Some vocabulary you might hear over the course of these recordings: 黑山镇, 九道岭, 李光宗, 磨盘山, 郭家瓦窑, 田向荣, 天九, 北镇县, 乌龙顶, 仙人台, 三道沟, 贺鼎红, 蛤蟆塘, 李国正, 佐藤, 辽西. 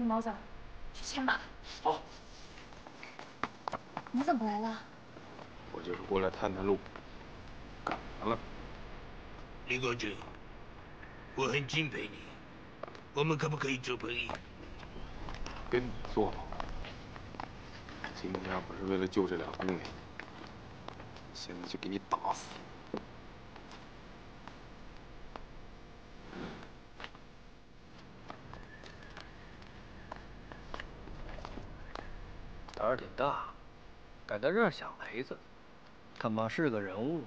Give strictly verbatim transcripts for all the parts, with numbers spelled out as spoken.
你毛子，去牵马。好。你怎么来了？我就是过来探探路，干嘛了？李国正，我很敬佩你，我们可不可以做朋友？跟你做吧。今天要不是为了救这俩姑娘，现在就给你打死。 胆儿挺大，敢在这儿想雷子，看怕是个人物。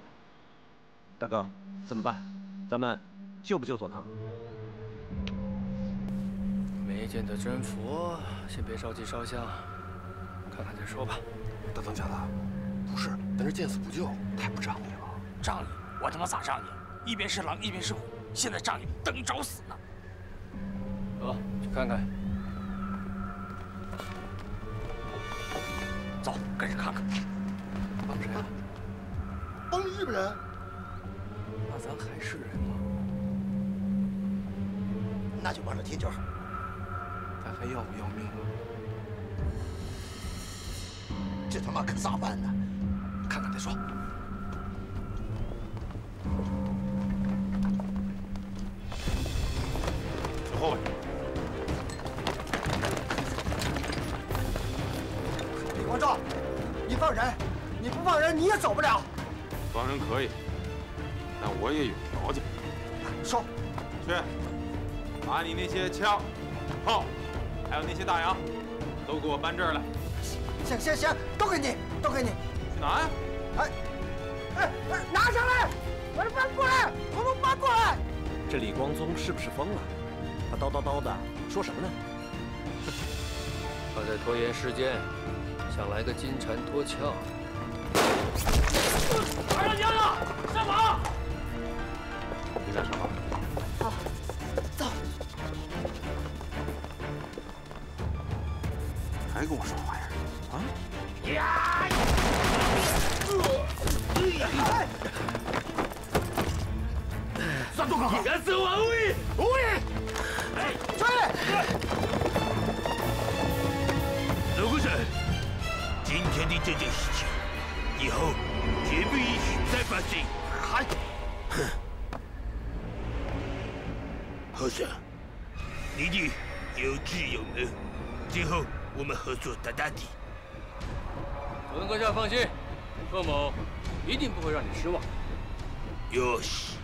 大哥，怎么办？咱们救不救佐藤？没见得真佛，先别着急烧香，看看再说吧。大唐家的，不是，咱这见死不救，太不仗义了。仗义？我他妈咋仗义？一边是狼，一边是虎，现在仗义等你找死呢。走，去看看。 走，跟着看看。帮谁啊？帮日本人。那咱还是人吗？那就帮了铁角。咱还要不要命了？这他妈可咋办呢？看看再说。走后面。 王照，你放人！你不放人，你也走不了。放人可以，但我也有条件。说，去，把你那些枪、炮，还有那些大洋，都给我搬这儿来。行行行，都给你，都给你。去哪呀？哎，哎哎，拿上来！把他搬过来！我们搬过来！这李光宗是不是疯了？他叨叨叨的说什么呢？他在拖延时间。 想来个金蝉脱壳。儿子娘娘，上马！你干什么？好，走。还跟我说话呀？啊！呀！算多高？敢死我无义，无义！哎，追！刘国正。 今天的这件事情，以后绝不允许再发生。还，哼，和尚，你弟有志有谋，今后我们合作打打底。佐藤阁下放心，贺某一定不会让你失望。よし。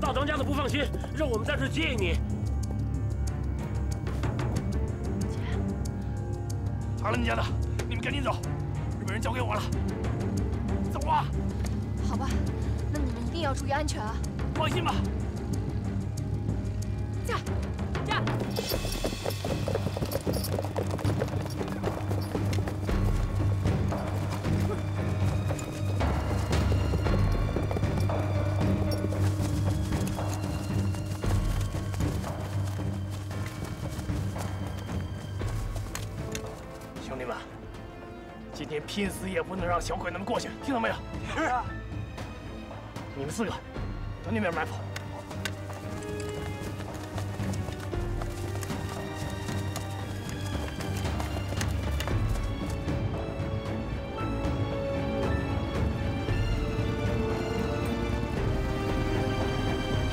大当家的不放心，让我们在这接应你。二当家的，你们赶紧走，日本人交给我了。走啊！好吧，那你们一定要注意安全啊！放心吧。驾驾！拼死也不能让小鬼他们过去，听到没有？是啊。你们四个，到那边埋伏。兄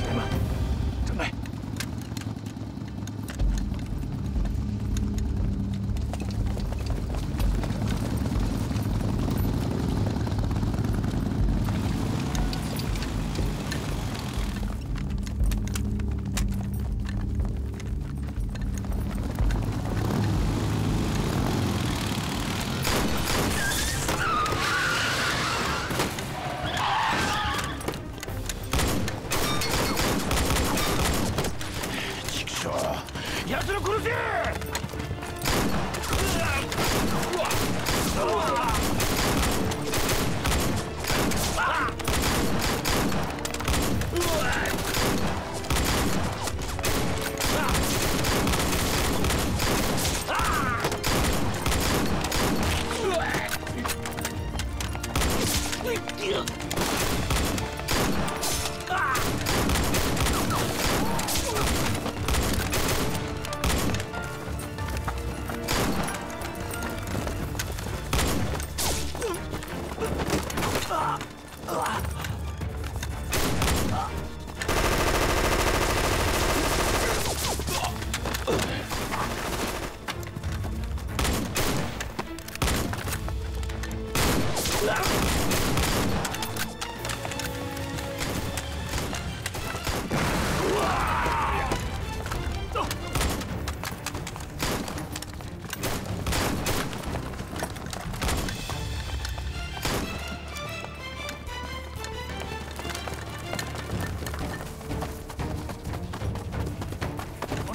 弟们，准备。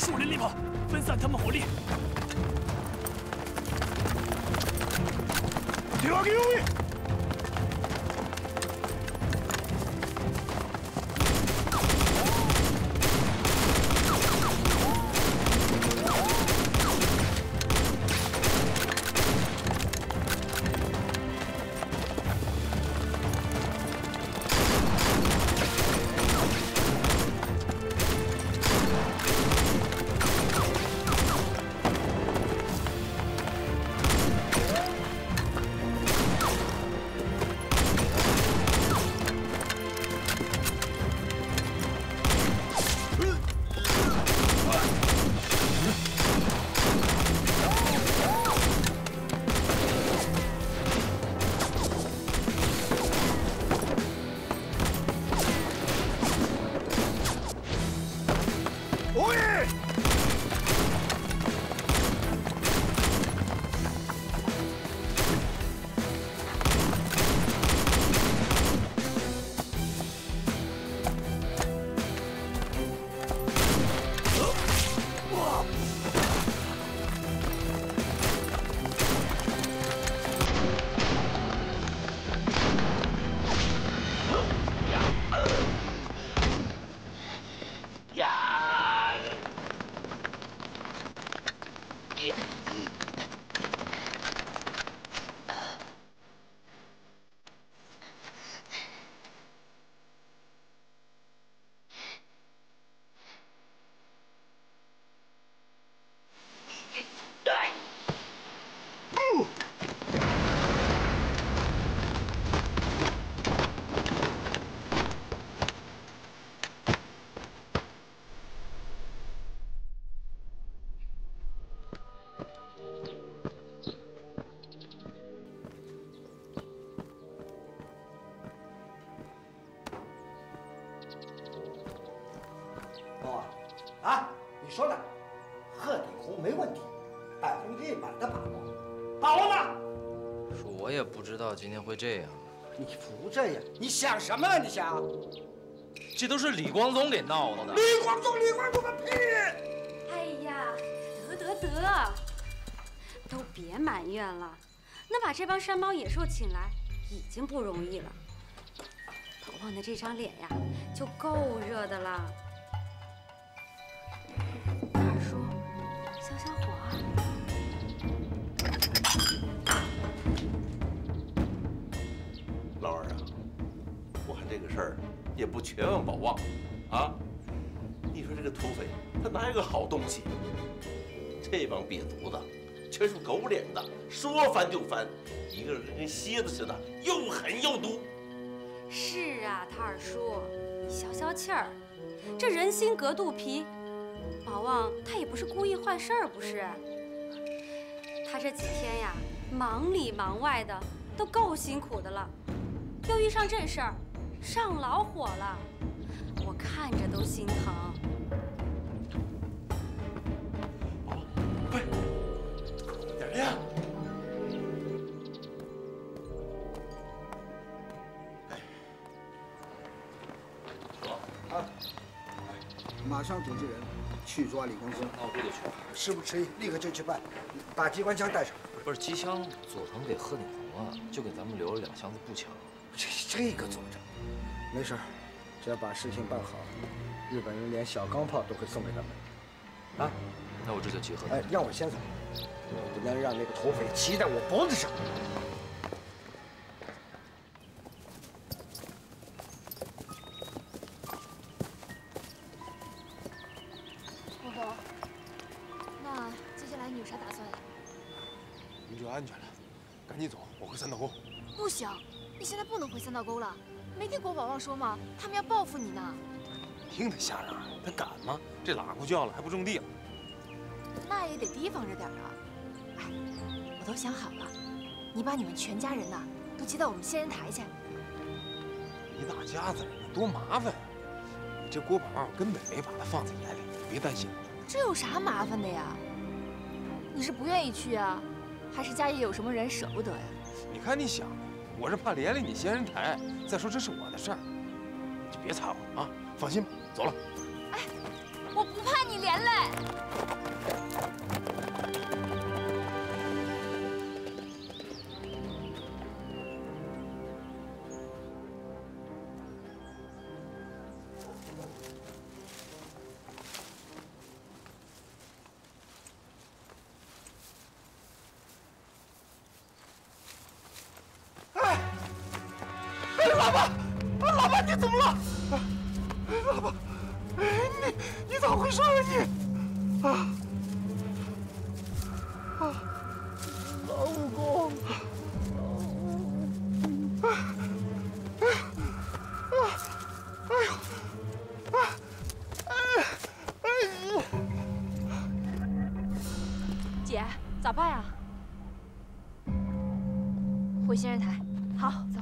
树林里跑，分散他们火力。停！给右翼。 说呢，鹤顶红没问题，百分之一百的把握，把握吗？说我也不知道今天会这样。你不这样，你想什么呢？你想？这都是李光宗给闹腾的。李光宗，李光宗个屁！哎呀，得得得，都别埋怨了，能把这帮山猫野兽请来已经不容易了，鹏鹏的这张脸呀，就够热的了。 事儿也不全忘保忘，啊！你说这个土匪他哪有个好东西？这帮瘪犊子全是狗脸的，说翻就翻，一个个跟蝎子似的，又狠又毒。是啊，他二叔，你消消气儿，这人心隔肚皮，保忘他也不是故意坏事儿，不是？他这几天呀，忙里忙外的，都够辛苦的了，又遇上这事儿。 上老火了，我看着都心疼。宝宝，快，点儿亮！哎，走啊！马上组织人去抓李光宗。哦，我得去。事不迟疑，立刻就去办。把机关枪带上。不是机枪，佐藤给贺鼎红啊，就给咱们留了两箱子步枪。这这个怎么整？ 没事，只要把事情办好，日本人连小钢炮都会送给他们。啊，那我这就集合。哎，让我先走，我不能让那个土匪骑在我脖子上。老公，那接下来你有啥打算呀？你觉得安全了，赶紧走，我回三道沟。不行，你现在不能回三道沟了。 没听国宝旺说吗？他们要报复你呢。听他瞎嚷，他敢吗？这喇咕叫了还不种地了？那也得提防着点啊！哎，我都想好了，你把你们全家人呐、啊、都接到我们仙人台去。一大家子人，多麻烦呀、啊！这国宝旺根本没把他放在眼里，别担心。这有啥麻烦的呀？你是不愿意去啊，还是家里有什么人舍不得呀？你看你想。 我是怕连累你仙人台，再说这是我的事儿，你别掺和啊！放心吧，走了。哎，我不怕你连累。哎，哎，老婆，老婆，你怎么了？ 老婆，你你咋回事啊你？啊啊！老公，啊啊啊！哎呦，啊哎哎呦！姐，咋办呀？回仙人台，好，走。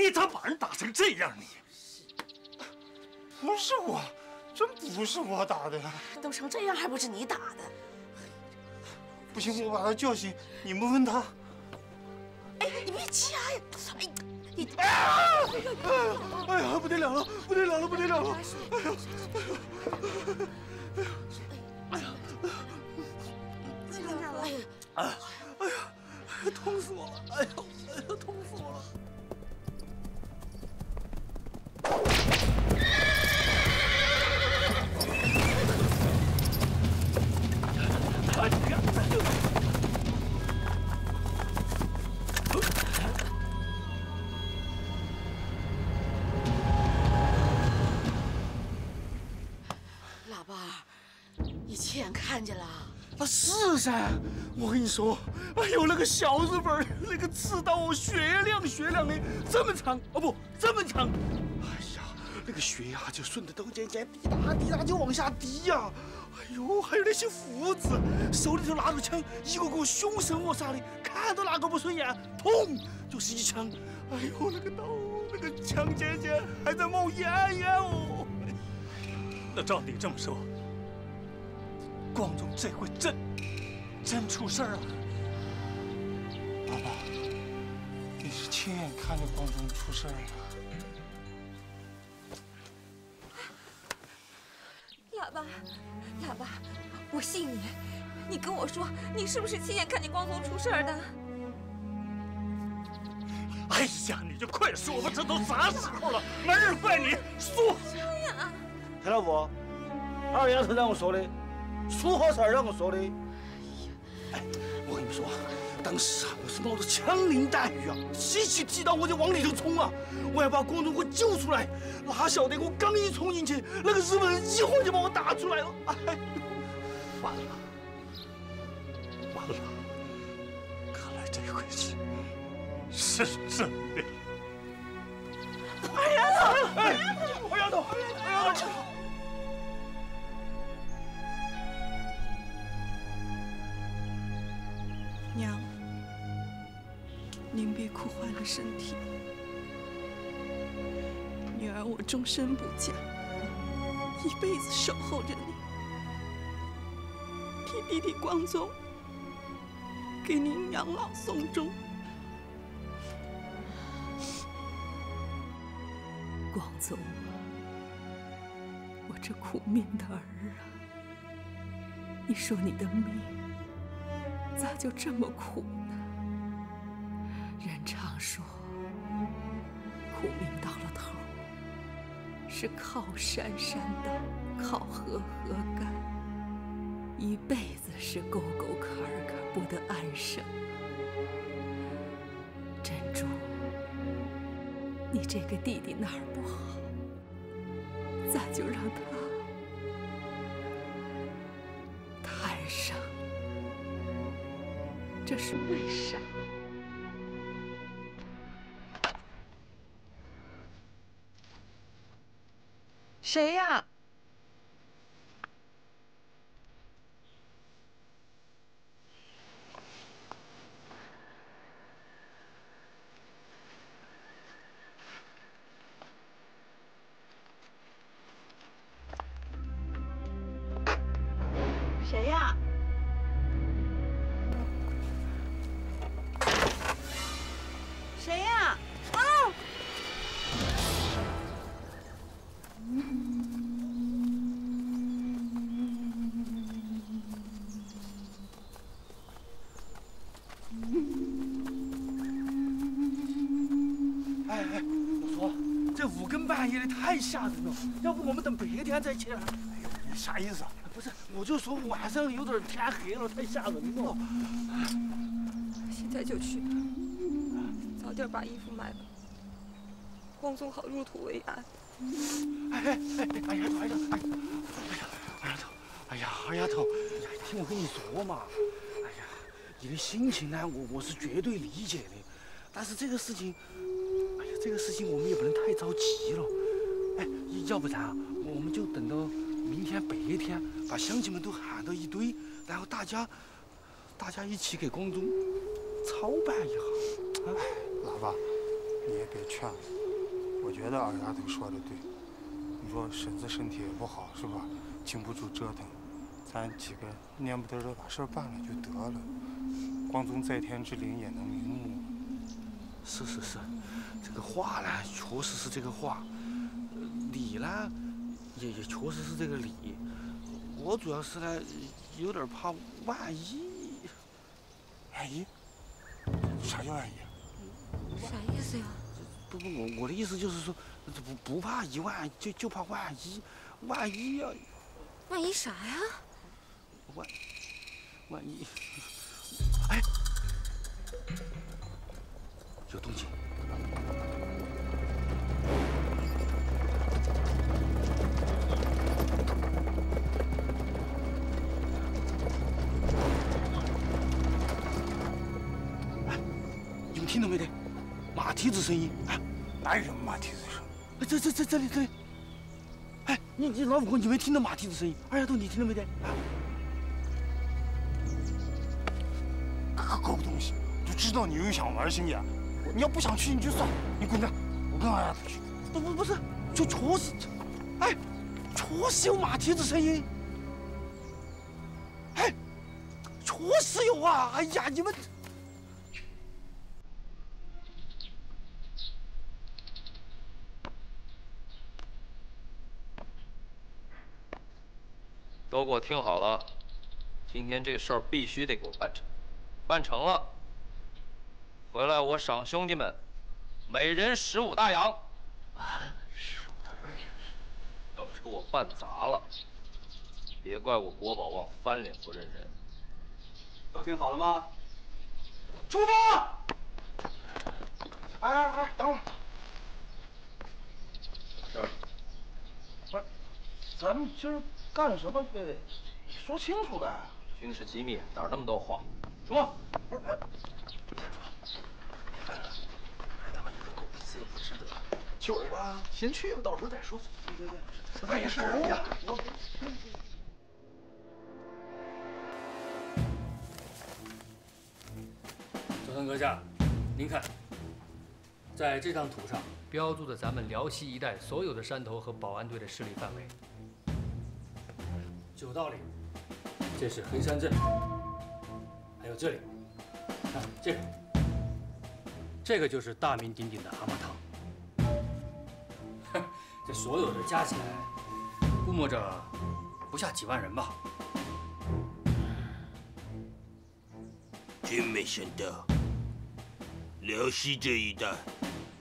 你咋把人打成这样？你不是我，真不是我打的。都成这样还不是你打的？不行，我把他叫醒，你们问他。哎，你别掐呀！哎，你哎呀，不得了了，不得了了，不得了了！哎呀，哎呀，哎呀，哎呀，哎呀，哎呀，痛死我了！哎呀，哎呀，痛死我了！ 老伴儿，你亲眼看见了？啊，是噻！我跟你说，哎呦，那个小日本那个刺刀，我雪亮雪亮的，这么长哦不，这么长。 那个血呀、啊，就顺着刀尖尖滴答滴答就往下滴呀、啊！哎呦，还有那些斧子，手里头拿着枪，一个个凶神恶煞的，看到哪个不顺眼，砰就是一枪！哎呦，那个刀，那个枪尖尖还在冒烟烟哦！那照你这么说，光荣这回真真出事儿了。爸爸，你是亲眼看着光荣出事儿了。 喇叭，喇叭，我信你，你跟我说，你是不是亲眼看见光宗出事儿的？哎呀，你就快说吧，这都啥时候了，哪有怪你？说。对呀。田老五，二丫头让我说的，苏好婶让我说的。哎呀，我跟你们说，当时啊，我是冒着枪林弹雨啊，几起激荡我就往里头冲啊。 我要把光宗给我救出来，哪晓得我刚一冲进去，那个日本人一晃就把我打出来了，哎，完了，完了！看来这回是是真的。二丫头，二丫头，二丫头，二丫头！娘，您别哭坏了身体。 女儿，我终身不嫁，一辈子守候着你，替弟弟光宗给您养老送终。光宗啊，我这苦命的儿啊，你说你的命咋就这么苦呢？人常说，苦命到了头。 是靠山山倒，靠河河干，一辈子是沟沟坎坎不得安生。珍珠，你这个弟弟哪儿不好？咋就让他摊上？这是为啥？ 谁呀？谁呀？半夜的太吓人了，要不我们等别天再去。哎呦，你啥意思啊？不是，我就说晚上有点天黑了，太吓人了。现在就去，早点把衣服买了，放松好入土为安。哎哎哎！哎呀，哎呀，哎呀，二丫头，哎呀，二丫头，哎呀，听我跟你说嘛。哎呀，你的心情呢，我我是绝对理解的，但是这个事情。 这个事情我们也不能太着急了，哎，要不然啊，我们就等到明天白天，把乡亲们都喊到一堆，然后大家，大家一起给光宗操办一下。哎，喇叭，你也别劝了，我觉得二丫头说的对。你说婶子身体也不好是吧？经不住折腾，咱几个念不得着把事办了就得了，光宗在天之灵也能瞑目。是是是。 这个话呢，确实是这个话；理呢，也也确实是这个理。我主要是呢，有点怕万一。万一？啥叫万一？啥意思呀？不不，我我的意思就是说，不不怕一万，就就怕万一。万一要……万一啥呀？万万一……哎，有动静。 哎，你们听到没得？马蹄子声音！哎，哪有什么马蹄子声？哎，这这这这里这里！哎，你你老五公，你没听到马蹄子声音？二丫头，你听到没得？可狗东西，就知道你又想玩心眼。 你要不想去，你就算了，你滚蛋！我跟二丫头去。不不不是，就确实，哎，确实有马蹄子声音。哎，确实有啊！哎呀，你们。 都给我听好了，今天这事儿必须得给我办成，办成了。 回来，我赏兄弟们，每人十五大洋。十五大洋，要是给我办砸了，别怪我国宝忘翻脸不认人。都听好了吗？出发！哎哎哎，等会儿。不是，咱们今儿干什么去？说清楚呗。军事机密，哪那么多话？什么？不是。 去吧，先去吧，到时候再说。对对对，哎呀，是啊，我。周三阁下，您看，在这张图上标注的咱们辽西一带所有的山头和保安队的势力范围。有道理，这是黑山镇，还有这里，看这个，这个就是大名鼎鼎的蛤蟆塘。 这所有的加起来，估摸着不下几万人吧。真没想到，辽西这一带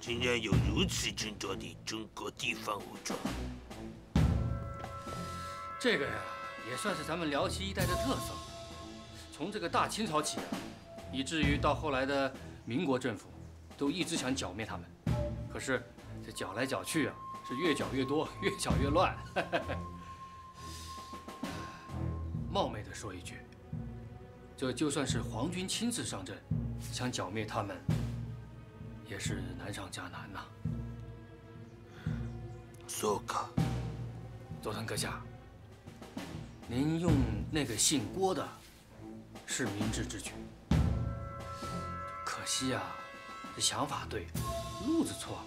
竟然有如此庞大的中国地方武装。这个呀，也算是咱们辽西一带的特色。从这个大清朝起啊，以至于到后来的民国政府，都一直想剿灭他们，可是这剿来剿去啊。 是越搅越多，越搅越乱。冒昧地说一句，这就算是皇军亲自上阵，想剿灭他们，也是难上加难呐。そうか。佐藤阁下，您用那个姓郭的，是明智之举。可惜啊，这想法对，路子错了。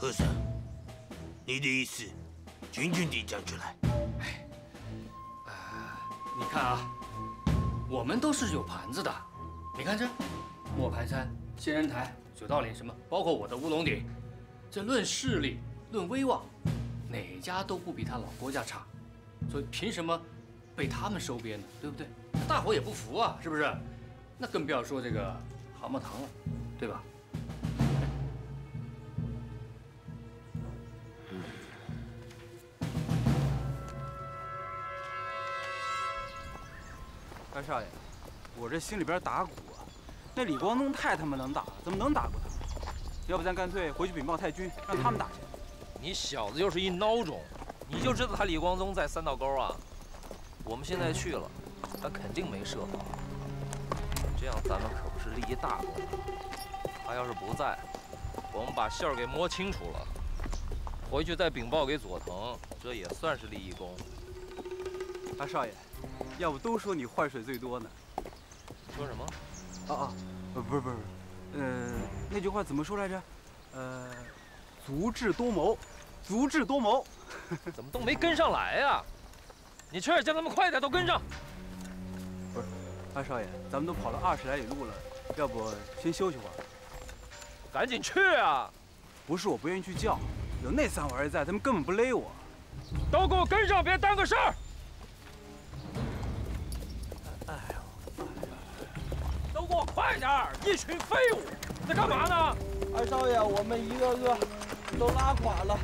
贺三，你的意思，均均地讲出来。哎，你看啊，我们都是有盘子的。你看这，磨盘山、仙人台、九道岭什么，包括我的乌龙顶，这论势力、论威望，哪家都不比他老郭家差。所以凭什么被他们收编呢？对不对？大伙也不服啊，是不是？那更不要说这个蛤蟆塘了，对吧？二少爷，我这心里边打鼓啊，那李光东太他妈能打了，怎么能打过他们？要不咱干脆回去禀报太君，让他们打去。你小子又是一孬种，你就知道他李光宗在三道沟啊。我们现在去了，他肯定没设防。这样咱们可不是立一大功。他要是不在，我们把馅儿给摸清楚了，回去再禀报给佐藤，这也算是立一功。二少爷。 要不都说你坏水最多呢？说什么？啊啊，不是不是，呃，那句话怎么说来着？呃，足智多谋，足智多谋。怎么都没跟上来呀、啊？你去叫他们快点都跟上。不是，二少爷，咱们都跑了二十来里路了，要不先休息会儿？赶紧去啊！不是我不愿意去叫，有那三玩意在，他们根本不勒我。都给我跟上，别耽搁事儿。 哎呦！都给我快点儿！一群废物，在干嘛呢？二少爷，我们一个个都拉垮了，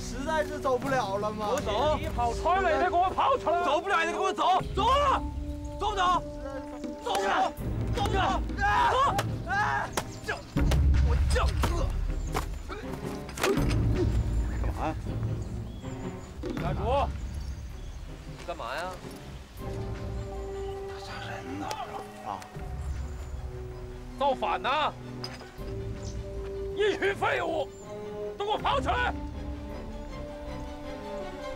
实在是走不了了嘛。我走，你跑出来，你给我跑出来！走不了，你给我走，走了，走不走？走不走？走不走？走！哎，叫我叫饿。干嘛呀？家主，干嘛呀？ 人呢？啊！造反呢！一群废物，都给我跑起来！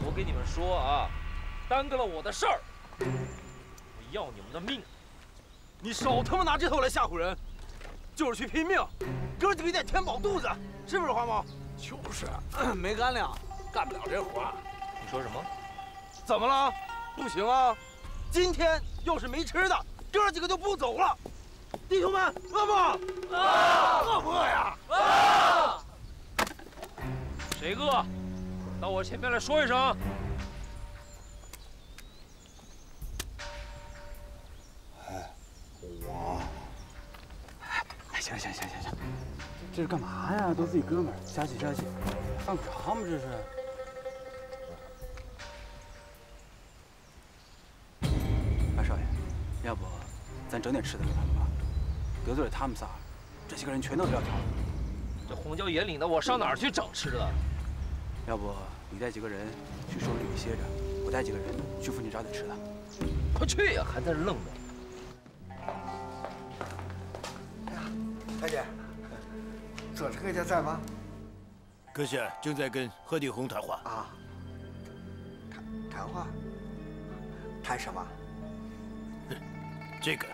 我给你们说啊，耽搁了我的事儿，我要你们的命！你少他妈拿这套来吓唬人，就是去拼命，哥几个得填饱肚子，是不是花猫？就是，没干粮，干不了这活。你说什么？怎么了？不行啊！ 今天要是没吃的，哥几个就不走了。弟兄们，饿不？饿不饿呀？饿！谁饿？到我前面来说一声。哎，我……哎，行行行行行，这是干嘛呀？都自己哥们儿，加起加起，犯啥嘛这是？ 要不，咱整点吃的给他们吧，得罪了他们仨，这些个人全都撂挑子。这荒郊野岭的，我上哪儿去找吃的？要不你带几个人去树林里歇着，我带几个人去附近找点吃的。快去呀，还在这愣着。哎呀，大姐，左丞家在吗？阁下正在跟贺定红谈话。啊，谈谈话？谈什么？ 这个，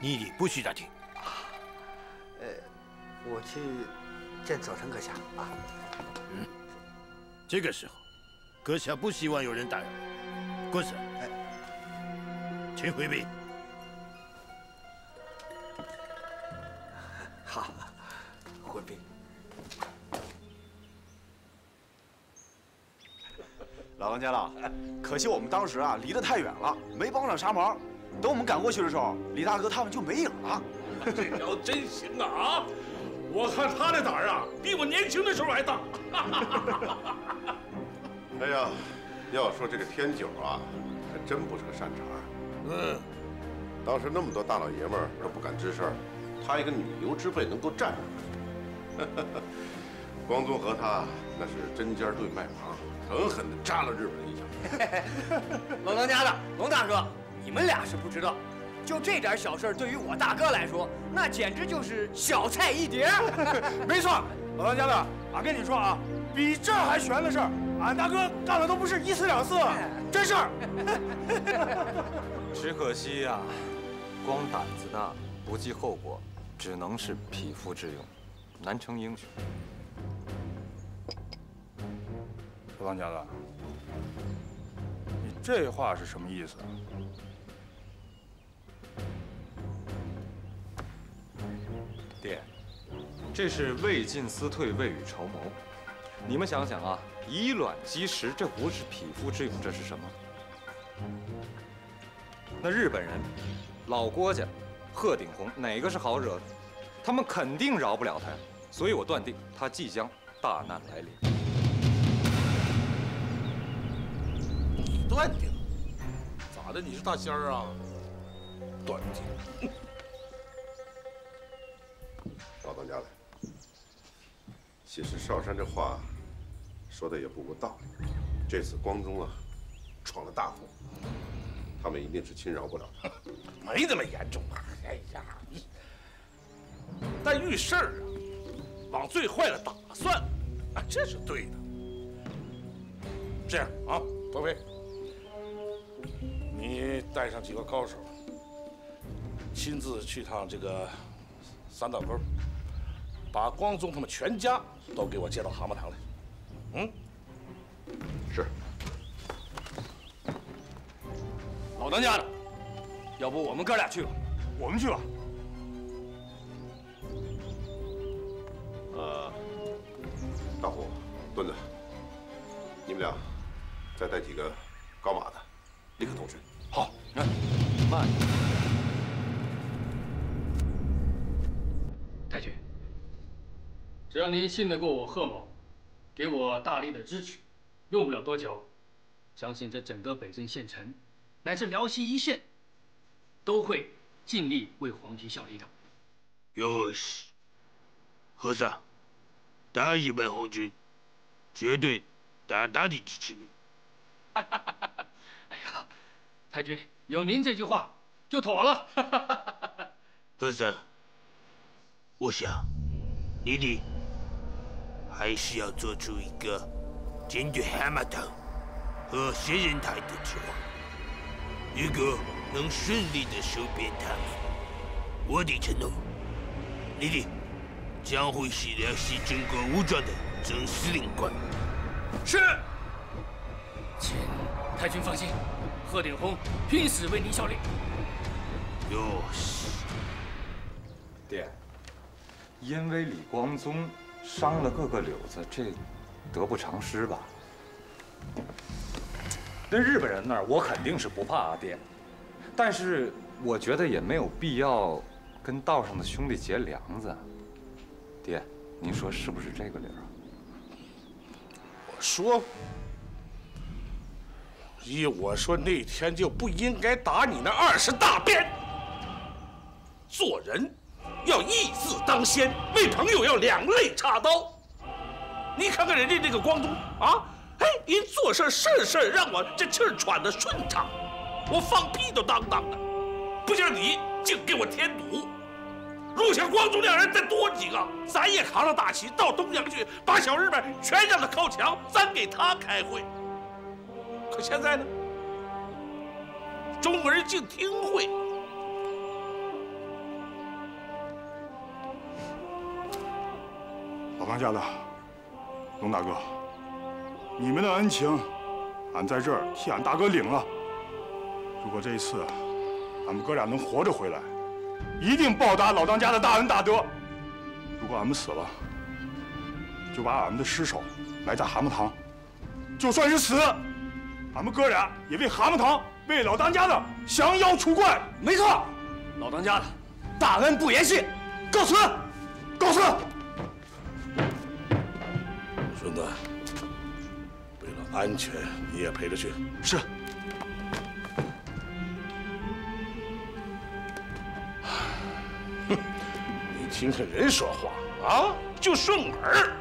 你不许打听。呃，我去见左丞阁下啊。嗯，这个时候，阁下不希望有人打扰。郭子，请回避。好，回避。老王家老，可惜我们当时啊离得太远了，没帮上啥忙。 等我们赶过去的时候，李大哥他们就没影了。这条真行啊！啊，我看他的胆儿啊，比我年轻的时候还大。哎呀，要说这个天九啊，还真不是个善茬。嗯，当时那么多大老爷们儿都不敢吱声，他一个女流之辈能够站出来。光宗和他那是针尖对麦芒，狠狠地扎了日本人一脚。龙当家的龙大哥。 你们俩是不知道，就这点小事，对于我大哥来说，那简直就是小菜一碟。没错，老王家的，俺跟你说啊，比这还悬的事儿，俺大哥干了都不是一次两次，真事儿。只可惜呀、啊，光胆子大不计后果，只能是匹夫之勇，难成英雄。老王家的，你这话是什么意思？ 爹，这是未进思退，未雨绸缪。你们想想啊，以卵击石，这不是匹夫之勇，这是什么？那日本人，老郭家，贺鼎红，哪个是好惹的？他们肯定饶不了他，所以我断定他即将大难来临。你断定？咋的？你是大仙儿啊？断绝。到咱家来。其实少山这话说的也不无道理。这次光宗啊，闯了大祸，他们一定是侵扰不了他。没那么严重啊！哎呀，但遇事儿啊，往最坏的打算啊，这是对的。 这样啊，德飞，你带上几个高手，亲自去趟这个三道沟，把光宗他们全家都给我接到蛤蟆堂来。嗯，是。老当家的，要不我们哥俩去吧？我们去吧。呃，大虎、墩子，你们俩。 再带几个高马的，立刻动身。好，来，慢。太君，只要您信得过我贺某，给我大力的支持，用不了多久，相信这整个北镇县城，乃至辽西一线，都会尽力为皇帝效力的。有し、和尚，打一败红军，绝对打打你支持你。 哎呀，太君，有您这句话就妥了。和尚，我想，你你还是要做出一个针对蛤蟆堂和仙人台的指望。如果能顺利的收编他们，我的承诺，你你将会是辽西中国武装的总司令官。是。 请太君放心，贺鼎红拼死为您效力。哟西，爹，因为李光宗伤了各个柳子，这得不偿失吧？那日本人那儿我肯定是不怕啊，爹。但是我觉得也没有必要跟道上的兄弟结梁子。爹，您说是不是这个理儿啊？我说。 依我说，那天就不应该打你那二十大鞭。做人要义字当先，为朋友要两肋插刀。你看看人家这个光宗啊，哎，人做事事事让我这气儿喘的顺畅，我放屁都当当的。不像你净给我添堵。如果像光宗那样人再多几个，咱也扛上大旗到东阳去，把小日本全让他靠墙，咱给他开会。 可现在呢？中国人竟听会，老当家的，龙大哥，你们的恩情，俺在这儿替俺大哥领了。如果这一次俺们哥俩能活着回来，一定报答老当家的大恩大德。如果俺们死了，就把俺们的尸首埋在蛤蟆塘，就算是死。 俺们哥俩也为蛤蟆堂，为老当家的降妖除怪。没错，老当家的大恩不言谢，告辞，告辞。孙子，为了安全，你也陪着去。是。哼，你听听人说话啊，就顺耳。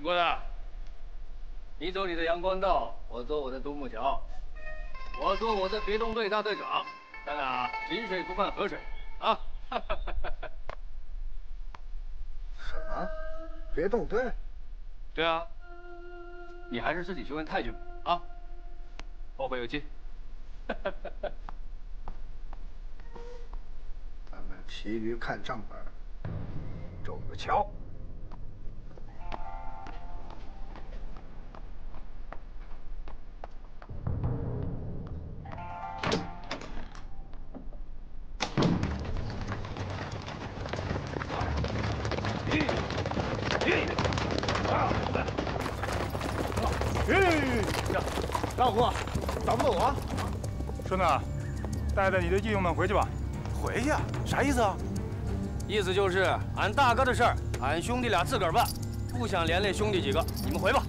郭大，你走你的阳关道，我走我的独木桥，我做我的别动队大队长。咱俩井水不犯河水啊！什么？别动队？对啊，你还是自己去问太君吧啊！后会有期。咱们其余看账本，走着瞧。 大虎，打不走啊！春子，带带你的弟兄们回去吧。回去？啥意思啊？意思就是俺大哥的事儿，俺兄弟俩自个儿办，不想连累兄弟几个。你们回吧。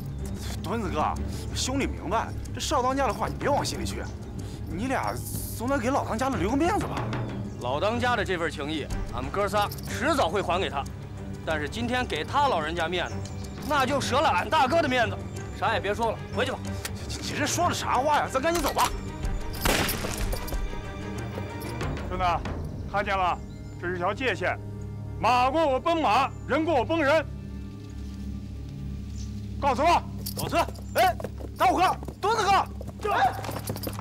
墩子哥，兄弟明白，这少当家的话你别往心里去。你俩总得给老当家的留个面子吧？老当家的这份情谊，俺们哥仨迟早会还给他。但是今天给他老人家面子，那就折了俺大哥的面子。啥也别说了，回去吧。 你这说的啥话呀？咱赶紧走吧。孙子，看见了，这是条界限，马过我崩马，人过我崩人。告辞了，告辞。哎，大虎哥，墩子哥，哎，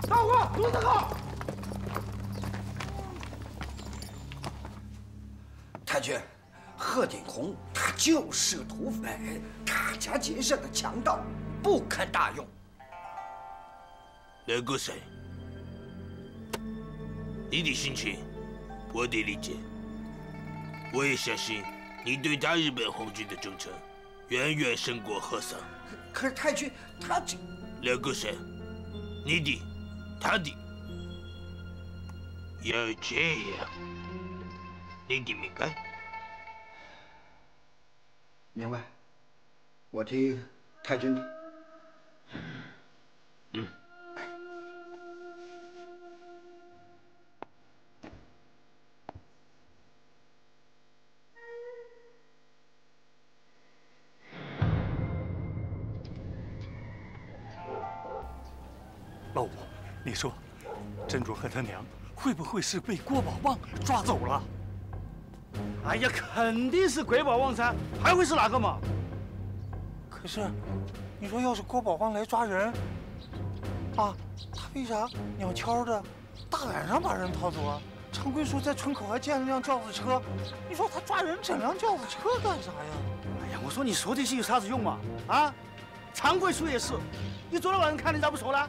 大虎哥，墩子哥，太君，贺锦鸿他就是土匪，他家结社的强盗，不堪大用。 那个谁，你的心情我得理解，我也相信你对他日本红军的忠诚远远胜过贺桑。可是太君他这……那个谁，你的，他的，要这样，你的明白？明白，我听太君。嗯。 老五，你说，珍珠和他娘会不会是被郭宝旺抓走了？哎呀，肯定是鬼宝旺噻，还会是哪个嘛？可是，你说要是郭宝旺来抓人，啊，他为啥鸟悄的大晚上把人跑走啊？常规叔在村口还见了辆轿子车，你说他抓人整辆轿子车干啥呀？哎呀，我说你说这些有啥子用嘛？啊，常贵叔也是，你昨天晚上看人家不熟了？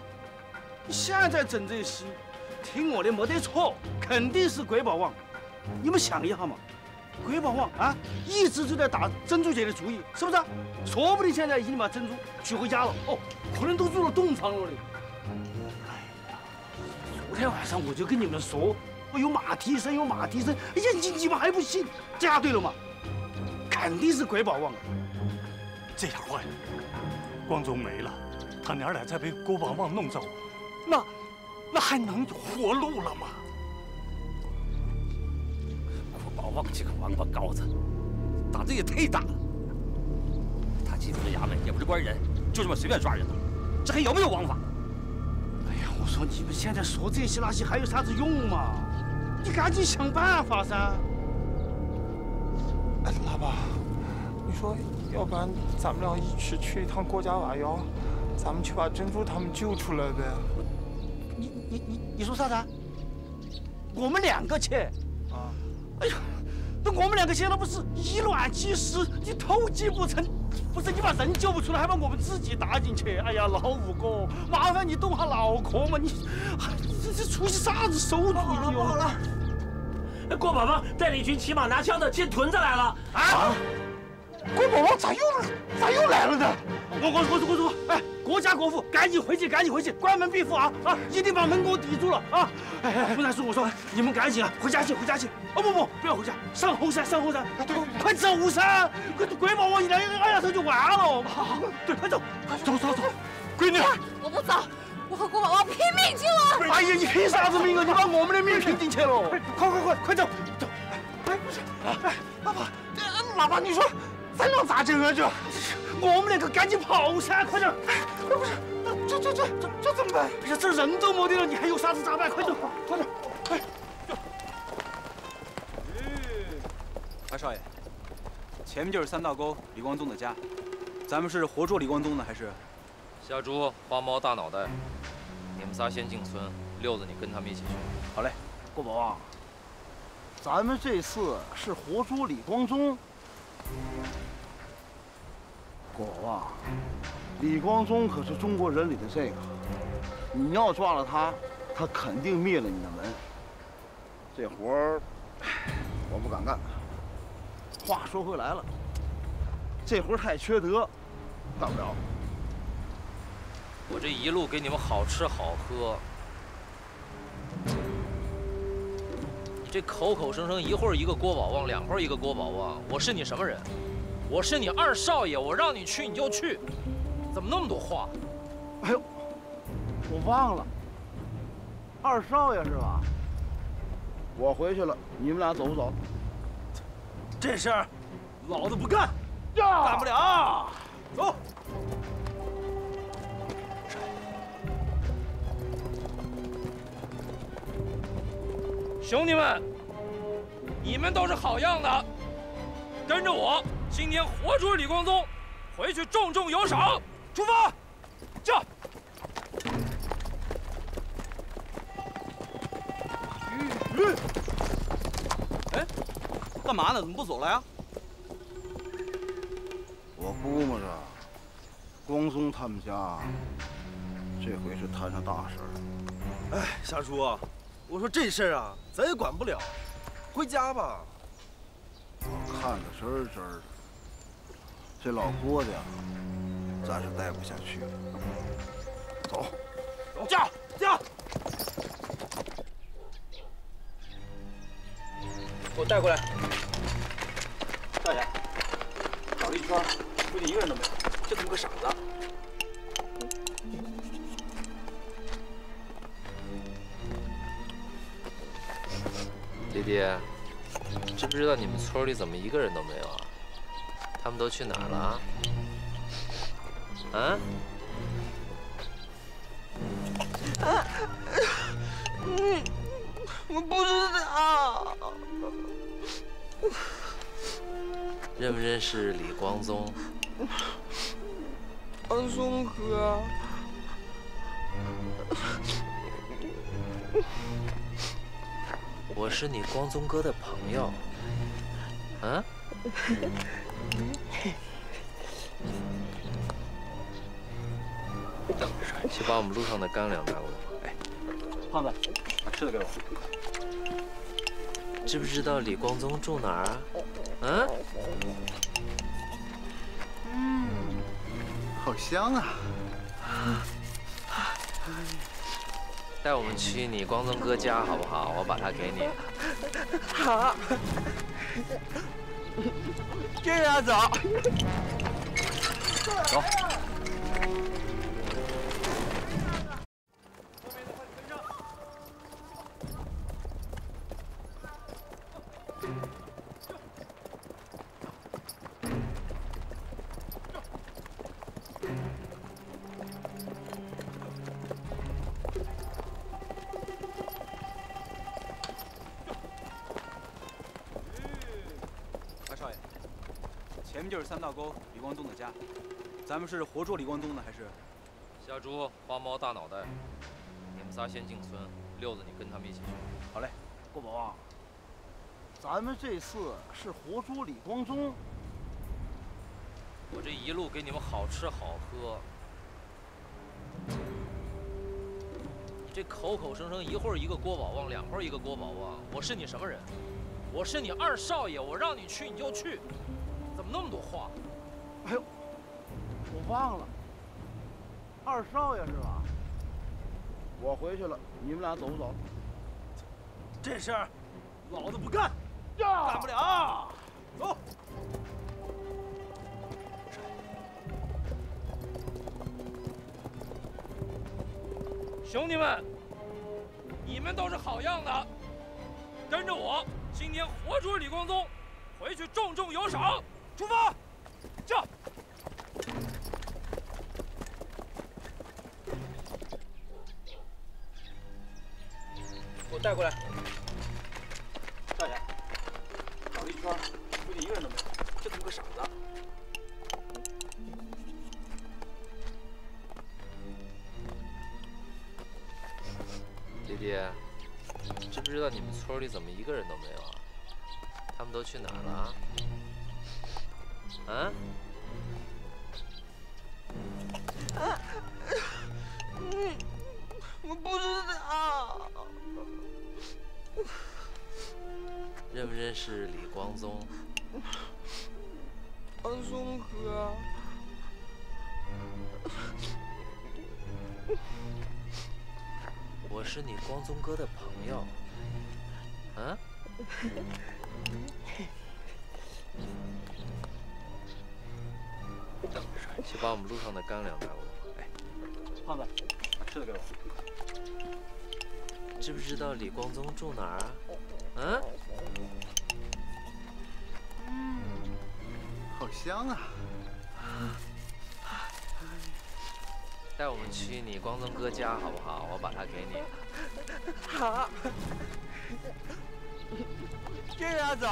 现在整这些，听我的没得错，肯定是鬼宝旺。你们想一下嘛，鬼宝旺啊，一直就在打珍珠姐的主意，是不是？说不定现在已经把珍珠娶回家了，哦，可能都入了洞房了嘞。哎呀，昨天晚上我就跟你们说，有马蹄声，有马蹄声，哎呀，你你们还不信？这下对了嘛，肯定是鬼宝旺。这下坏了，光宗没了，他娘俩再被郭宝旺弄走。 那，那还能有活路了吗？郭宝旺这个王八羔子，胆子也太大了。他进不是衙门，也不是官人，就这么随便抓人了，这还有没有王法？哎呀，我说你们现在说这些那些还有啥子用嘛？你赶紧想办法噻！哎，老爸，你说，要不然咱们俩一起去一趟郭家瓦窑，咱们去把珍珠他们救出来呗？ 你你你你说啥啥？我们两个去啊！哎呀，那我们两个去，那不是以卵击石？你偷鸡不成，不是你把人救不出来，还把我们自己搭进去？哎呀，老五哥，麻烦你动下脑壳嘛！你这这出去啥子馊主意？好了不好了，郭宝宝带了一群骑马拿枪的进屯子来了啊！郭宝宝咋又咋又来了呢？我我我我我哎！ 国家国父，赶紧回去，赶紧回去，关门闭户啊啊！一定把门给我抵住了啊！哎哎，不然叔，我说你们赶紧啊，回家去，回家去！哦不不，不要回家，上后山，上后山！对，快上后山！鬼鬼宝宝一来，二丫头就完了。好好，对，快走，走走走！闺女，我不走，我和郭宝宝拼命救啊！哎呀，你拼啥子命啊？你把我们的命拼进去了！快快快，快走，走！哎，不是，哎，老爸，老爸，你说咱俩咋整啊？这？ 我们两个赶紧跑噻，快点！哎，不是，这这这这这怎么办？哎呀，这人都没得了，你还有啥子咋办？快点，快点！哎，哎，少爷，前面就是三道沟李光宗的家，咱们是活捉李光宗呢，还是下猪、花猫、大脑袋？你们仨先进村，六子你跟他们一起去。好嘞，郭宝旺，咱们这次是活捉李光宗。国王啊，李光宗可是中国人里的这个，你要抓了他，他肯定灭了你的门。这活儿我不敢干。话说回来了，这活儿太缺德，干不了。我这一路给你们好吃好喝。 这口口声声一会儿一个郭宝旺，两会儿一个郭宝旺，我是你什么人？我是你二少爷，我让你去你就去，怎么那么多话？哎呦，我忘了，二少爷是吧？我回去了，你们俩走不走？这事儿，老子不干，干不了，走。 兄弟们，你们都是好样的，跟着我，今天活捉李光宗，回去重重有赏。出发，驾！哎，干嘛呢？怎么不走了呀？我估摸着，光宗他们家这回是摊上大事了。哎，瞎说。 我说这事儿啊，咱也管不了，回家吧。我看着真儿真儿的，这老郭家咱是待不下去了。走，走，驾驾！给我带过来。少爷，找了一圈，估计一个人都没有，就这么个傻子。 弟弟，知不知道你们村里怎么一个人都没有啊？他们都去哪儿了啊？啊？啊！嗯，我不知道。认不认识李光宗？光宗哥。 我是你光宗哥的朋友，啊？去把我们路上的干粮拿过来。哎，胖子，把吃的给我。知不知道李光宗住哪儿啊？嗯？嗯，好香啊！带我们去你光宗哥家好不好？我把它给你。好，这样走，走。三道沟，李光宗的家，咱们是活捉李光宗呢，还是？瞎猪、花猫、大脑袋，你们仨先进村，六子你跟他们一起去。好嘞，郭宝旺，咱们这次是活捉李光宗。我这一路给你们好吃好喝，你这口口声声一会儿一个郭宝旺，两会儿一个郭宝旺，我是你什么人？我是你二少爷，我让你去你就去。 怎么那么多话？哎呦，我忘了，二少爷是吧？我回去了，你们俩走不走？这事儿，老子不干，干不了。走。兄弟们，你们都是好样的，跟着我，今天活捉李光宗，回去重重有赏。 出发，驾！给我带过来。少爷，找了一圈，估计一个人都没有，就这么个傻子。弟弟，知不知道你们村里怎么一个人都没有啊？他们都去哪了啊？啊？啊！嗯，我不知道。认不认识李光宗？光宗哥。 我是你光宗哥的朋友，嗯、啊？去把我们路上的干粮拿过来。哎，胖子，把吃的给我。知不知道李光宗住哪儿啊？嗯、啊？嗯，好香啊！ 带我们去你光宗哥家好不好？我把它给你。好，这样走，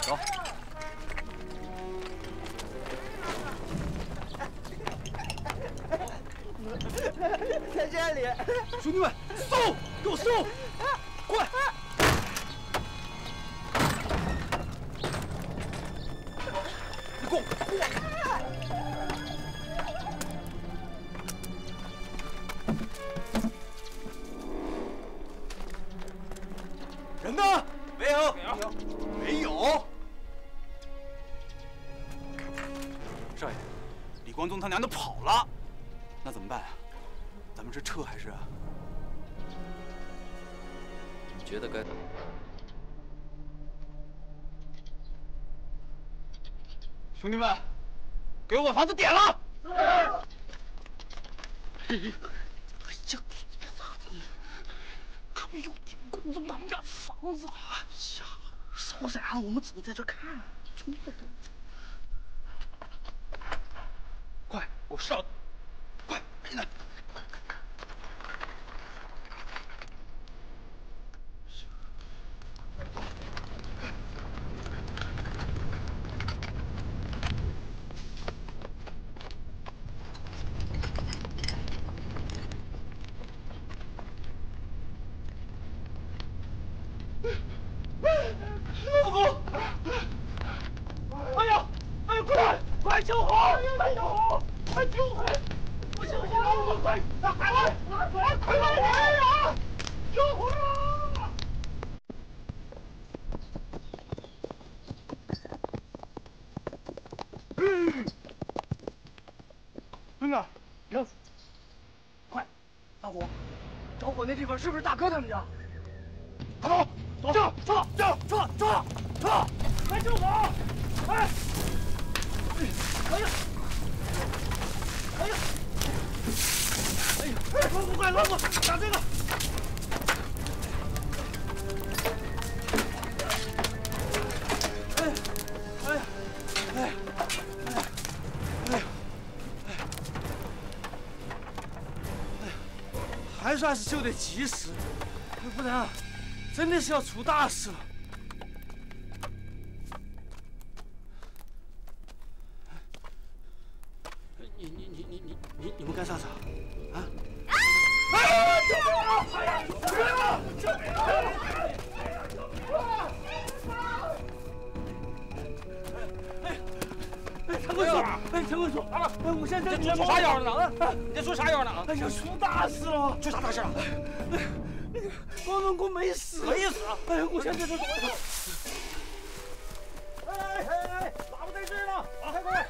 走。在这里，兄弟们，搜，给我搜，快！ 兄弟们，给我把房子点了！哎呀，他们又点工资，咱们家房子！哎呀，烧啥了？我们只能在这看、啊。快，给我烧！快，快点！是不是大哥他们家？走走走走走走走走！快救我！哎！哎呀！哎呀！哎呀！老虎快，老虎打这个！ 算是救得及时，不然真的是要出大事了。你你你你你你你们干啥子啊？啊！哎！救命啊！哎呀！救命啊！救命啊！哎呀！救命啊！哎哎，陈贵叔，哎陈贵叔啊！哎，我现在在出啥妖呢？啊！你在说啥妖呢？哎呀，出大事了！ 出啥大事了？那个那个光宗哥没死，没死。哎呀，我现在这怎么办？哎哎哎哎，咋不在这儿呢？快快！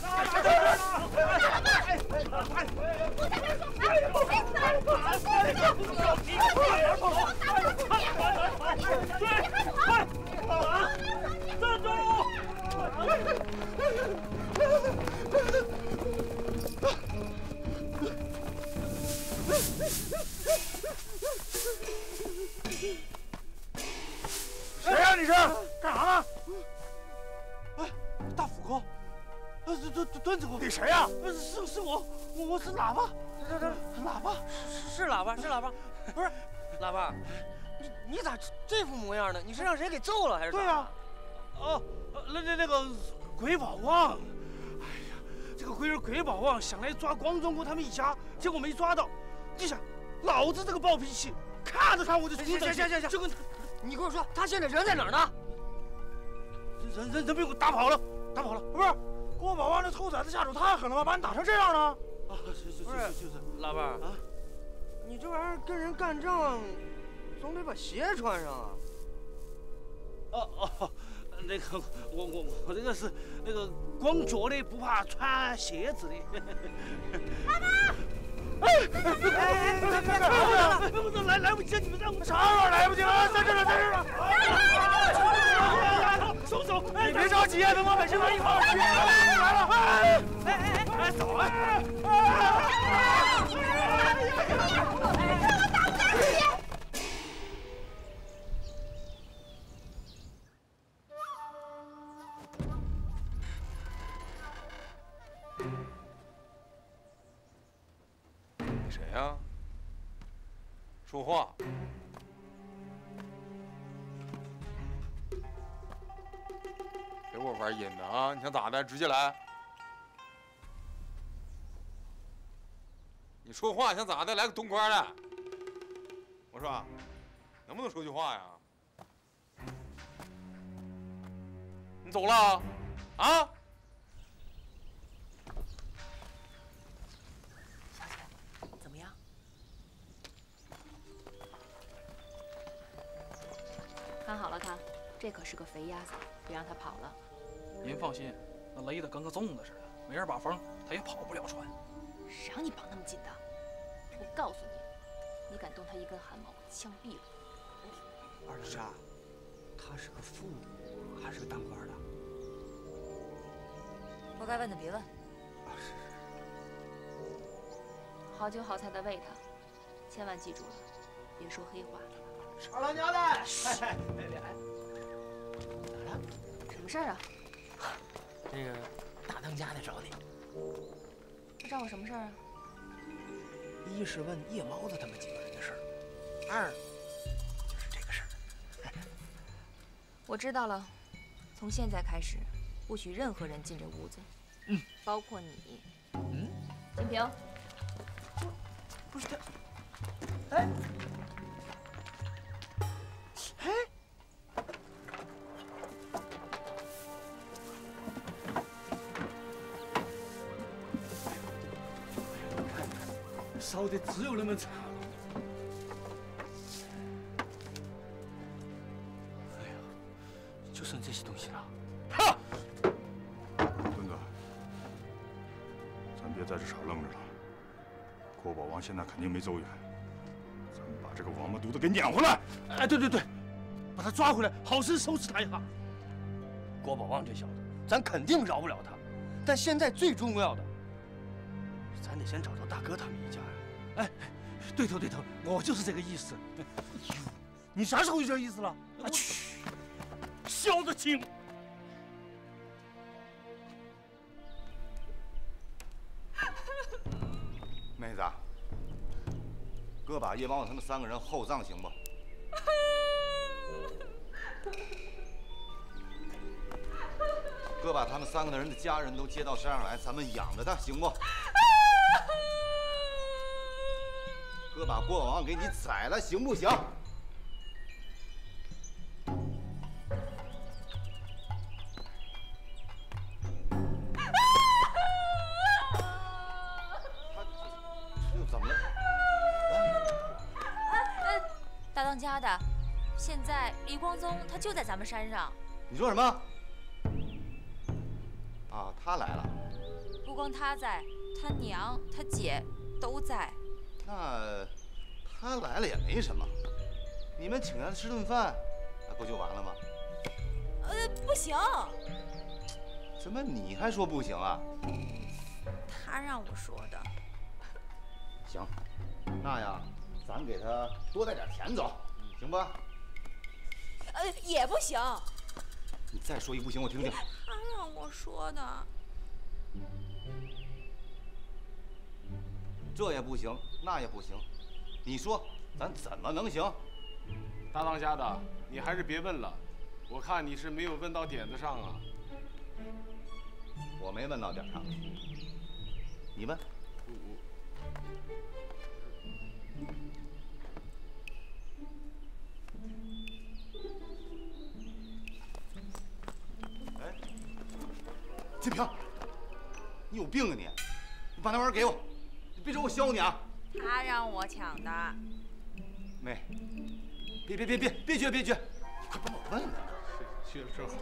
咋不在这儿呢？快快！哎哎哎！我在这儿呢！哎呀，我没死！哎呀，我没死！哎呀，我没死！ 谁呀、啊、你是干啥呢？哎，大斧哥，呃，墩墩墩子哥，你谁呀、啊？是是我，我我是喇叭，喇叭是是喇叭是喇叭，不是喇叭，你你咋这副模样呢？你是让谁给揍了还是？对呀、啊，哦，那那那个鬼保旺，哎呀，这个鬼鬼保旺想来抓光宗哥他们一家，结果没抓到。 你想，老子这个暴脾气，看着他我就出。行行行行行，就跟你跟我说他现在人在哪儿呢？人人人被我打跑了，打跑了！不是，跟我保安那臭崽子下手太狠了吧，把你打成这样了！啊，是是是是是，老伴儿啊，你这玩意儿跟人干仗，总得把鞋穿上啊！哦哦，那个我我我这个是那个光脚的不怕穿鞋子的。妈妈。 哎哎哎！快快快！来不及，来来不及！你们让我们啥玩意儿来不及啊？在这呢，在这呢！来来来，松手！你别着急啊，等我本身一块儿去。来了！哎哎哎！走啊！哎呀！ 啊！说话！别跟我玩阴的啊！你想咋的？直接来！你说话想咋的？来个东瓜的！我说，能不能说句话呀？你走了？啊？ 看好了，看，这可是个肥鸭子，别让它跑了。您放心，那勒得跟个粽子似的，没人把风，它也跑不了船。谁让你绑那么紧的？我告诉你，你敢动它一根汗毛，枪毙了！二傻，他是个富户，还是个当官的？不该问的别问。啊，是是是。好酒好菜的喂它，千万记住了，别说黑话。 二老娘的，别别，怎么了？什么事儿啊？这个大当家的找你，他找我什么事儿啊？一是问夜猫子他们几个人的事儿，二就是这个事儿。我知道了，从现在开始，不许任何人进这屋子，嗯，包括你。嗯，金平，不是他，哎。 哎，烧的只有那么长。哎呀，就剩这些东西了。哈！墩子，咱别在这傻愣着了。郭宝王现在肯定没走远，咱们把这个王八犊子给撵回来。哎，对对对。 把他抓回来，好生收拾他一下。郭宝旺这小子，咱肯定饶不了他。但现在最重要的，咱得先找到大哥他们一家呀。哎，对头对头，我就是这个意思。你啥时候有这意思了？啊去，消得清。妹子，哥把夜猫子他们三个人厚葬行不？ 哥把他们三个人的家人都接到山上来，咱们养着他，行不？哥把郭王给你宰了，行不行？他这又怎么了？大当家的，现在李光宗他就在咱们山上。你说什么？ 啊，他来了！不光他在，他娘、他姐都在。那他来了也没什么，你们请他吃顿饭，不就完了吗？呃，不行。怎么你还说不行啊？他让我说的。行，那呀，咱给他多带点甜枣，行吧？呃，也不行。 你再说一不行，我听听。他让我说的。这也不行，那也不行，你说咱怎么能行？大当家的，你还是别问了，我看你是没有问到点子上啊。我没问到点上，你问。我。翠萍，你有病啊你！你把那玩意儿给我，你别说我削你啊！他让我抢的。妹，别别别别别撅别撅，你快帮我问问。撅了正好。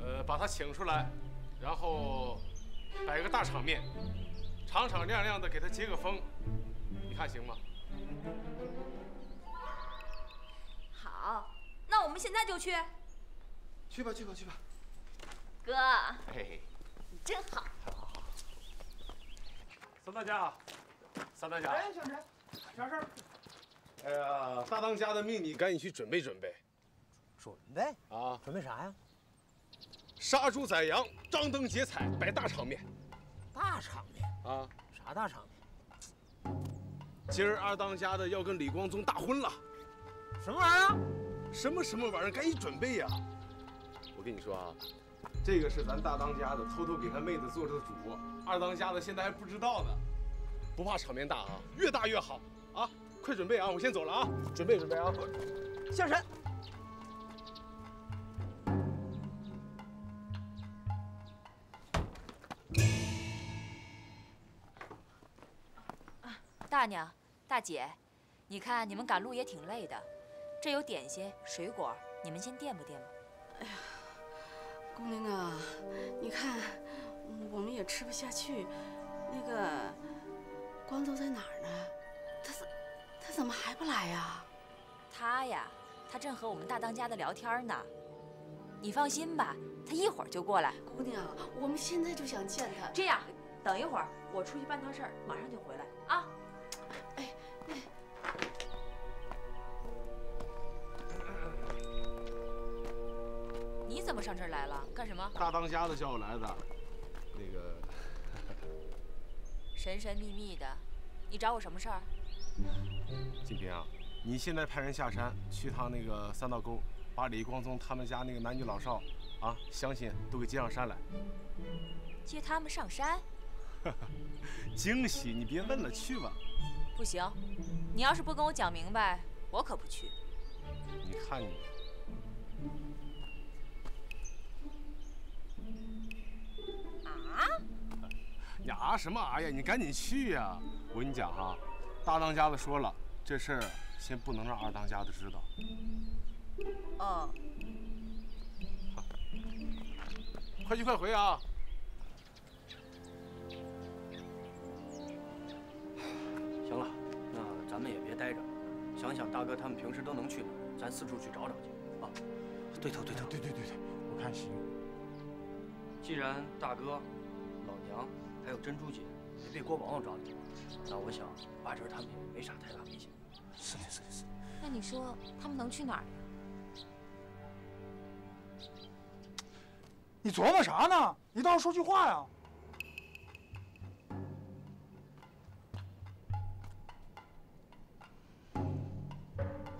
呃，把他请出来，然后摆个大场面，场场亮亮的给他接个风，你看行吗？好，那我们现在就去。去吧，去吧，去吧。哥，哎，你真好。好好好。三大家啊，三大家。哎，小陈。 啥事儿？哎呀，大当家的命你赶紧去准备准备。准备啊？准备啥呀？杀猪宰羊，张灯结彩，摆大场面。大场面啊？啥大场面？今儿二当家的要跟李光宗大婚了。什么玩意儿？什么什么玩意儿？赶紧准备呀！我跟你说啊，这个是咱大当家的偷偷给他妹子做的主，二当家的现在还不知道呢。 不怕场面大啊，越大越好啊！快准备啊，我先走了啊，准备准备啊！向神，啊，大娘、大姐，你看你们赶路也挺累的，这有点心、水果，你们先垫吧垫吧。哎呀，姑娘啊，你看，我们也吃不下去，那个。 光宗在哪儿呢？他怎他怎么还不来呀？他呀，他正和我们大当家的聊天呢。你放心吧，他一会儿就过来。姑娘，我们现在就想见他。这样，等一会儿我出去办趟事儿，马上就回来啊。哎，哎。你怎么上这儿来了？干什么？大当家的叫我来的，那个。 神神秘秘的，你找我什么事儿？静平啊，你现在派人下山去趟那个三道沟，把李光宗他们家那个男女老少啊，乡亲都给接上山来。接他们上山？惊喜，你别问了，去吧。不行，你要是不跟我讲明白，我可不去。你看你。 你啊什么啊呀！你赶紧去呀、啊！我跟你讲哈、啊，大当家的说了，这事儿先不能让二当家的知道。嗯。快去快回啊！行了，那咱们也别待着，想想大哥他们平时都能去哪儿，咱四处去找找去啊！对头对头对对对对，我看行。既然大哥、老娘。 还有珍珠姐，也别光往我找你。那我想，八珍他们也没啥太大危险。是是是是。那你说他们能去哪儿呀？你琢磨啥呢？你倒是说句话呀！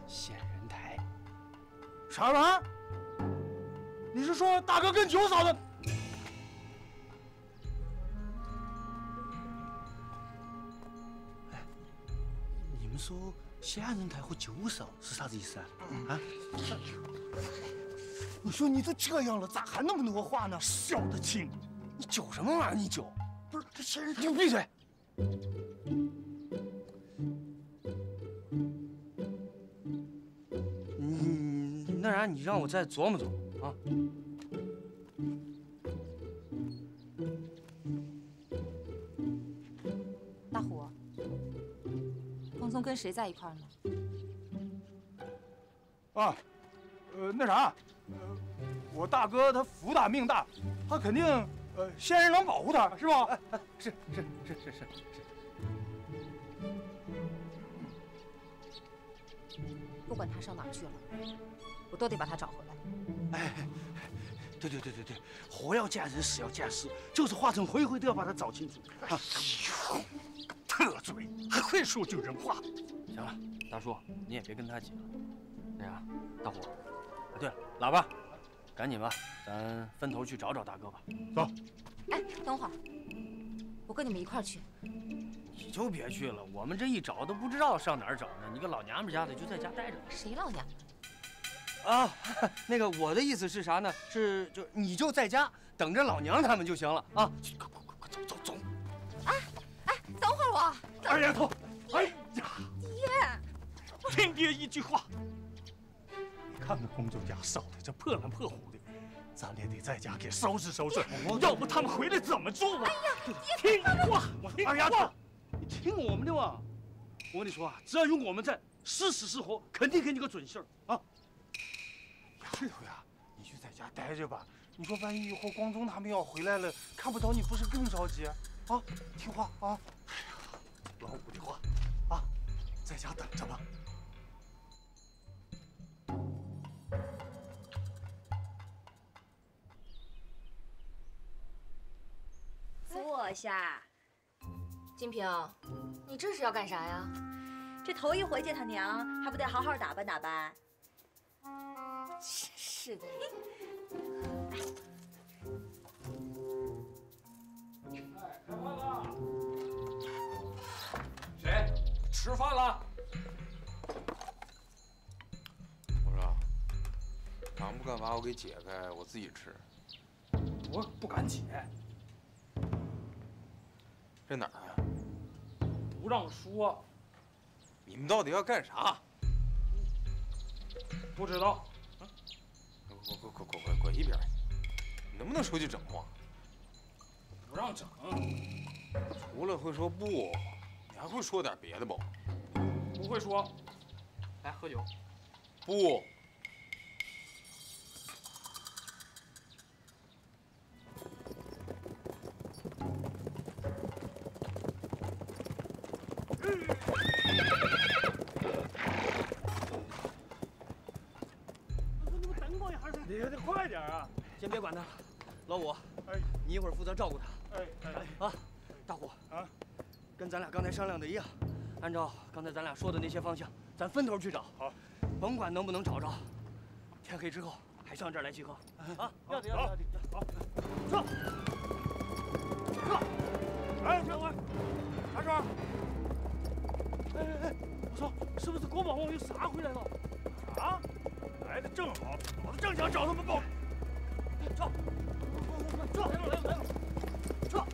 仙人台，啥玩意儿？你是说大哥跟九嫂子？ 说仙人台和九嫂是啥子意思啊？啊！你说你都这样了，咋还那么多话呢？小的亲，你搅什么玩意儿？你搅！不是这仙人，你闭嘴！你那啥，你让我再琢磨琢磨啊！ 跟谁在一块儿呢？啊，呃，那啥，呃，我大哥他福大命大，他肯定呃，仙人能保护他，是吧？是是是是是是。不管他上哪儿去了，我都得把他找回来。哎，对对对对对，活要见人，死要见尸，就是化成灰灰都要把他找清楚。啊 特嘴，还会说句人话。行了，大叔，你也别跟他挤了。那啥，大虎，啊对了，喇叭，赶紧吧，咱分头去找找大哥吧。走。哎，等会儿，我跟你们一块儿去。你就别去了，我们这一找都不知道上哪儿找呢。你个老娘们家的就在家待着。谁老娘们？啊，那个我的意思是啥呢？是就你就在家等着老娘他们就行了啊。去，快快快快走走走。哎哎，等会儿我。二丫头，哎呀，爹，听爹一句话。 看看公主家烧的这破烂破糊的，咱也得在家给收拾收拾，要不他们回来怎么住啊？哎呀，听话，二丫头，你听我们的嘛！我跟你说啊，只要有我们在，是死是活肯定给你个准信儿啊！丫头呀，你就在家待着吧。你说万一以后光宗他们要回来了，看不着你不是更着急啊？啊，听话啊！哎呀，老五的话啊，在家等着吧。 坐下，金平，你这是要干啥呀？这头一回见他娘，还不得好好打扮打扮？真是的。哎，开饭了！谁？吃饭了？我说，忙不干嘛？我给解开，我自己吃。我不敢解。 这哪儿啊？不让说。你们到底要干啥？不知道。滚滚滚滚滚滚一边！你能不能说句整话？不让整。除了会说不，你还会说点别的不？不会说。来喝酒。不。先别管他了，老五，哎，你一会儿负责照顾他。哎哎，啊，大虎啊，跟咱俩刚才商量的一样，按照刚才咱俩说的那些方向，咱分头去找。好，甭管能不能找着，天黑之后还上这儿来集合。啊，要得要得要得，好，走，走，哎，等会儿，啥事儿？哎哎哎，我操，是不是国宝往又啥回来了？啊，来的正好，老子正想找他们报。 撤！撤！来了来了来了！撤！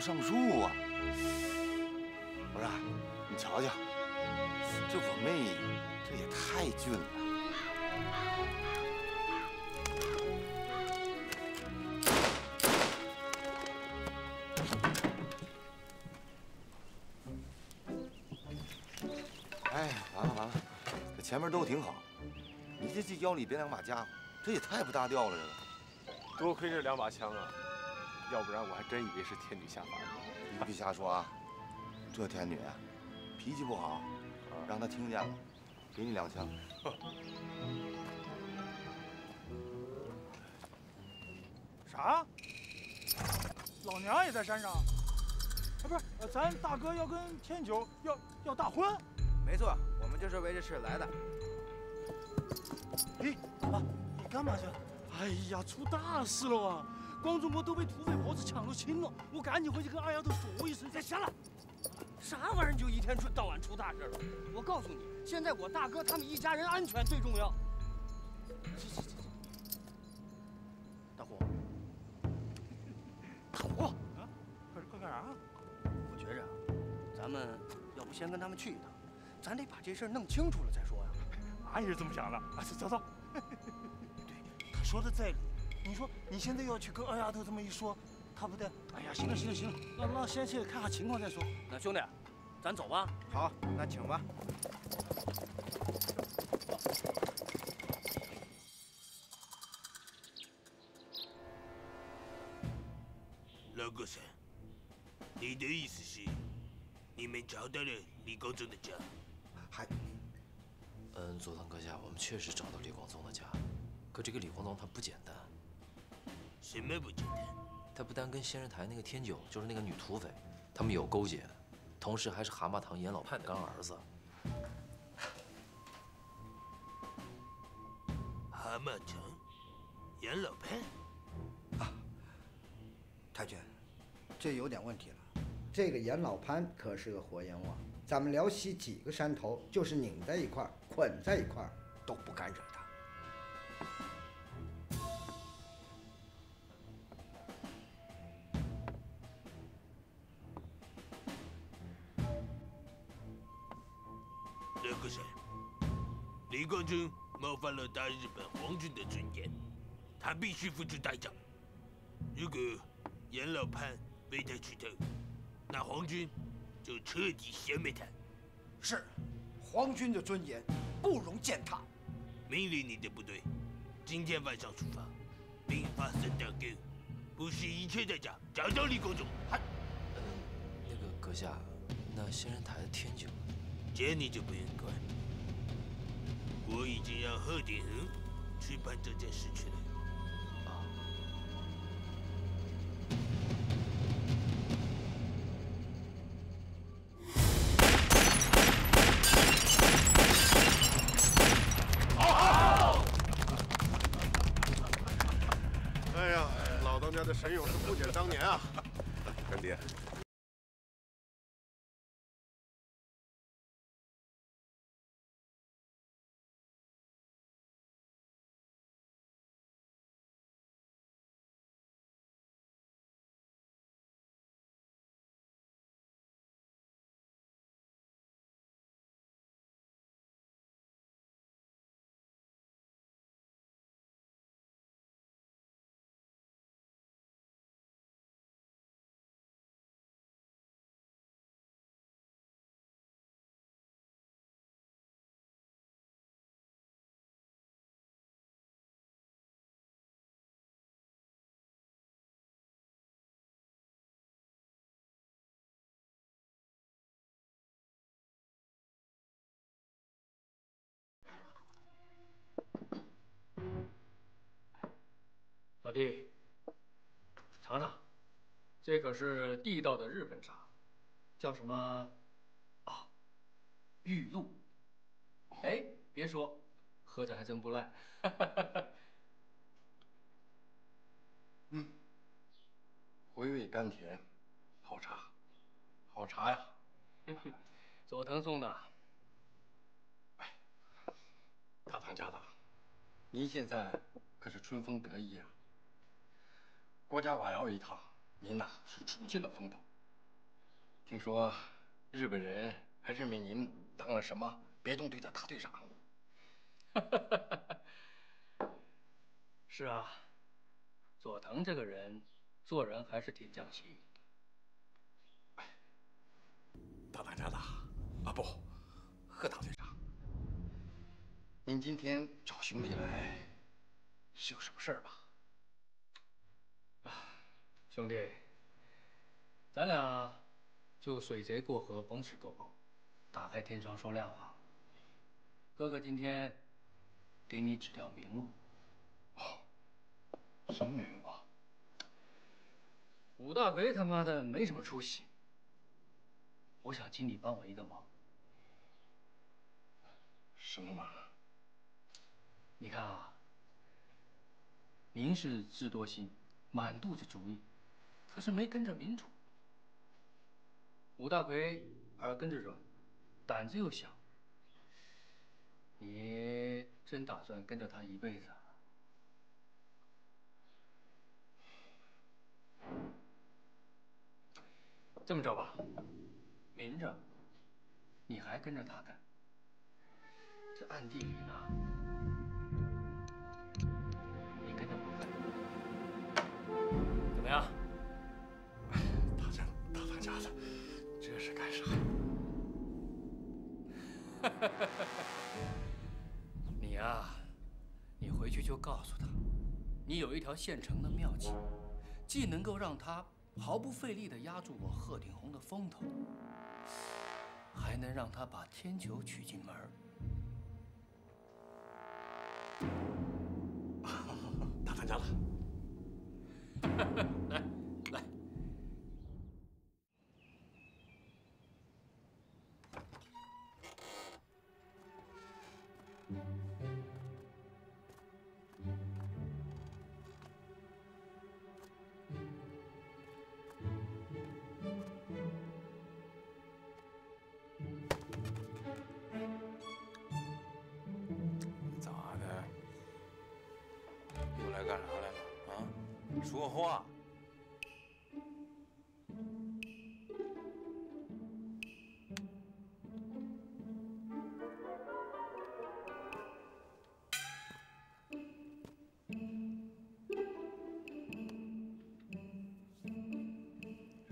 上树啊！我说，你瞧瞧，这我妹这也太俊了。哎，完了完了，这前面都挺好，你这这腰里别两把家伙，这也太不搭调了。这个，多亏这两把枪啊！ 要不然我还真以为是天女下凡呢。你别瞎说啊！这天女脾气不好，让她听见了，给你两枪。啥？老娘也在山上？啊，不是，咱大哥要跟天九要要大婚。没错，我们就是为这事来的。哎，老爸，你干嘛去？哎呀，出大事了啊！ 光宗伯都被土匪婆子抢了亲了，我赶紧回去跟二丫头嘱咐一声。你再瞎了，啥玩意儿？你就一天到晚出大事了。我告诉你，现在我大哥他们一家人安全最重要。这这这，大虎，大虎啊，快快干啥？我觉着，咱们要不先跟他们去一趟，咱得把这事儿弄清楚了再说呀。俺也是这么想的。啊，走走走。对，他说的在理。你说你现在要去跟二丫头这么一说，他不得……哎呀，行了行了行了，那那先去看下情况再说。那兄弟，咱走吧。好，那请吧。 老哥さん，你的意思是，你们找到了李光宗的家？还，嗯，佐藤阁下，我们确实找到李光宗的家，可这个李光宗他不简单。什么不简单？他不单跟仙人台那个天九，就是那个女土匪，他们有勾结，同时还是蛤蟆堂严老判的干儿子。蛤蟆堂，严老判。 太君，这有点问题了。这个严老潘可是个活阎王，咱们辽西几个山头就是拧在一块儿、捆在一块儿，都不敢惹他。那个谁，李光宗冒犯了大日本皇军的尊严，他必须付出代价。如果 严老潘被他取头，那皇军就彻底消灭他。是，皇军的尊严不容践踏。命令你的部队，今天晚上出发，并发三道沟，不惜一切代价找到李光宗。还，呃，那个阁下，那仙人台的天九，这你就不用管。我已经让贺鼎恒去办这件事去了。 神勇是不减当年啊，干爹。老弟，尝尝，这可是地道的日本茶，叫什么？啊，玉露。哎，别说，喝着还真不赖。嗯，回味甘甜，好茶，好茶呀。佐藤送的。哎，大堂家的，您现在可是春风得意啊。 国家瓦窑一趟，您呐是出尽了风头。听说日本人还任命您当了什么别动队的大队长。是啊，佐藤这个人做人还是挺讲信义的。大当家的啊不，贺大队长，您今天找兄弟来是有什么事儿吧？ 兄弟，咱俩就水贼过河，甭吃多饱，打开天窗说亮话。哥哥今天给你指条明路。哦，什么明路啊？武大奎他妈的没什么出息，我想请你帮我一个忙。什么忙？你看啊，您是智多星，满肚子主意。 可是没跟着民主，武大奎耳根子软，胆子又小。你真打算跟着他一辈子啊？这么着吧，明着你还跟着他干，是暗地里呢，你跟他不分。怎么样？大家大当家的，这是干啥？你呀、啊，你回去就告诉他，你有一条现成的妙计，既能够让他毫不费力地压住我贺顶红的风头，还能让他把天球娶进门。 大当家了，来来，咋的？ 又来干啥来了？啊，说话！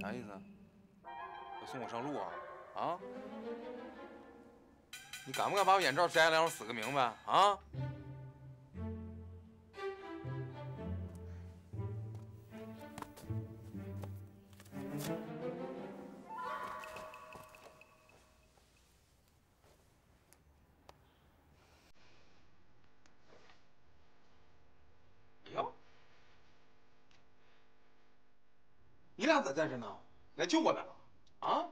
啥意思啊？要送我上路啊？啊？你敢不敢把我眼罩摘了，让我死个明白啊？ 你俩咋在这呢？来救我来了啊！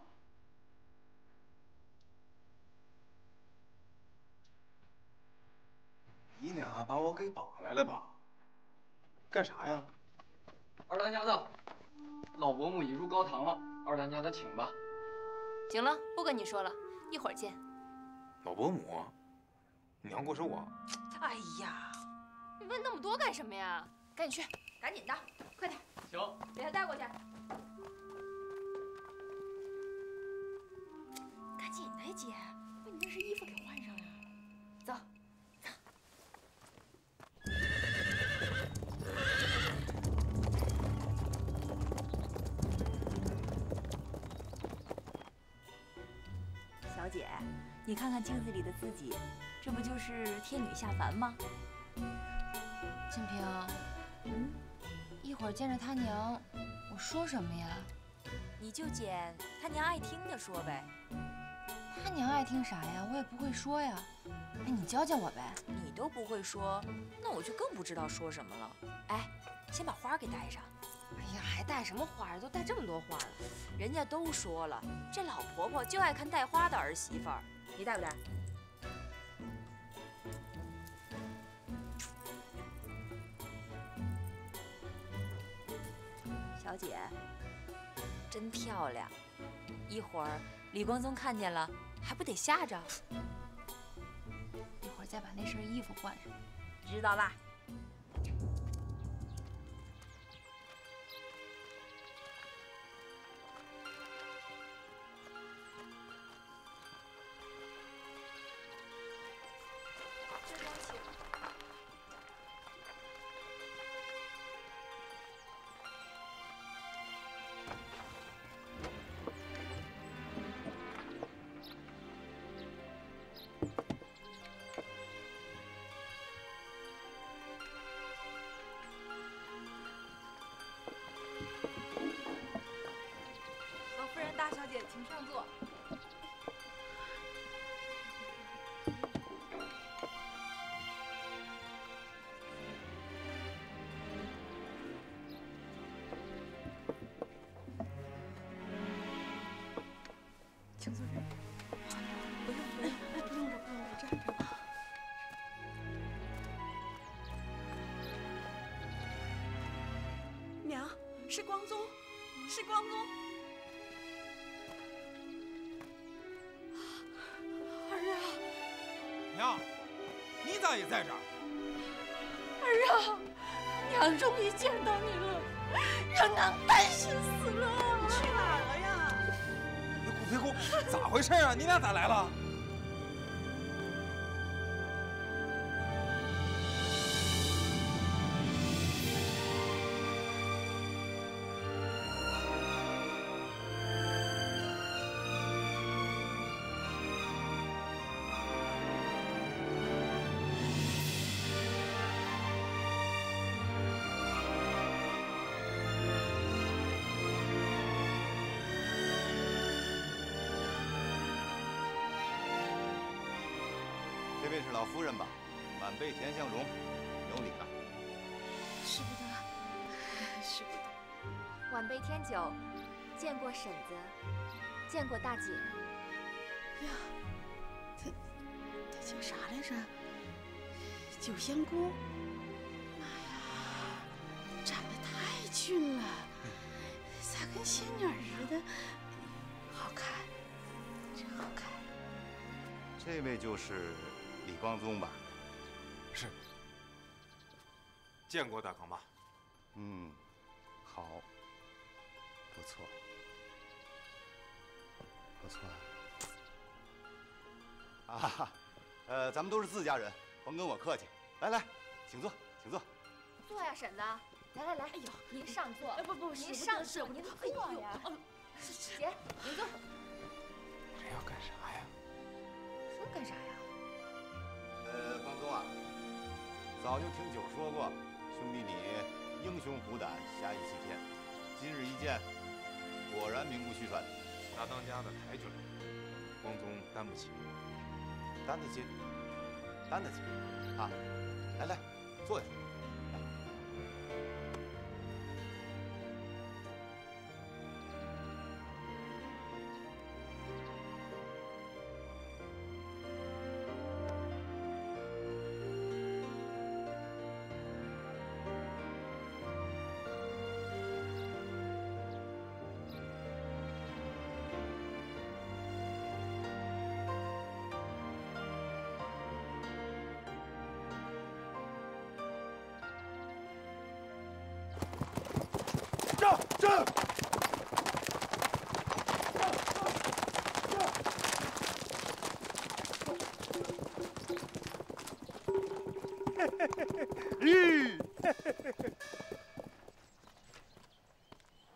你俩把我给绑来了吧？干啥呀？二当家的，老伯母已入高堂了，二当家的请吧。行了，不跟你说了，一会儿见。老伯母，你娘过寿啊？哎呀，你问那么多干什么呀？赶紧去，赶紧的，快点。 行，给他带过去。赶紧的，姐，把你那身衣服给换上呀。走，走。小姐，你看看镜子里的自己，这不就是天女下凡吗？静平，嗯。 一会儿见着他娘，我说什么呀？你就捡他娘爱听的说呗。他娘爱听啥呀？我也不会说呀。哎，你教教我呗。你都不会说，那我就更不知道说什么了。哎，先把花给带上。哎呀，还带什么花呀？都带这么多花了。人家都说了，这老婆婆就爱看带花的儿媳妇儿。你带不带？ 小姐，真漂亮！一会儿李光宗看见了，还不得吓着？一会儿再把那身衣服换上，知道啦。这边请。 大小姐，请上座。请坐这儿。不用不用，不用了不用了，这儿。娘，是光宗，是光宗。 娘，你咋也在这儿？儿啊，娘终于见到你了，让娘担心死了。你去哪儿了呀？那骨灰库咋回事啊？你俩咋来了？这位是老夫人吧？晚辈田向荣，有礼了。使不得，使不得。晚辈天九，见过婶子，见过大姐。呀，她她叫啥来着？九香姑。妈呀，长得太俊了，咋跟仙女似的？好看，真好看。 这位就是李光宗吧？是，见过大康妈。嗯，好，不错，不错。啊，呃，咱们都是自家人，甭跟我客气。来来，请坐，请坐。坐呀，婶子。来来来，哎呦，您上座。不不，您上座，您坐呀。姐，您坐。这要干啥呀？ 说干啥呀？呃，光宗啊，早就听九说过，兄弟你英雄虎胆，侠义齐天。今日一见，果然名不虚传。大当家的抬举了，光宗担不起，担得起，担得起啊！来来，坐下。来，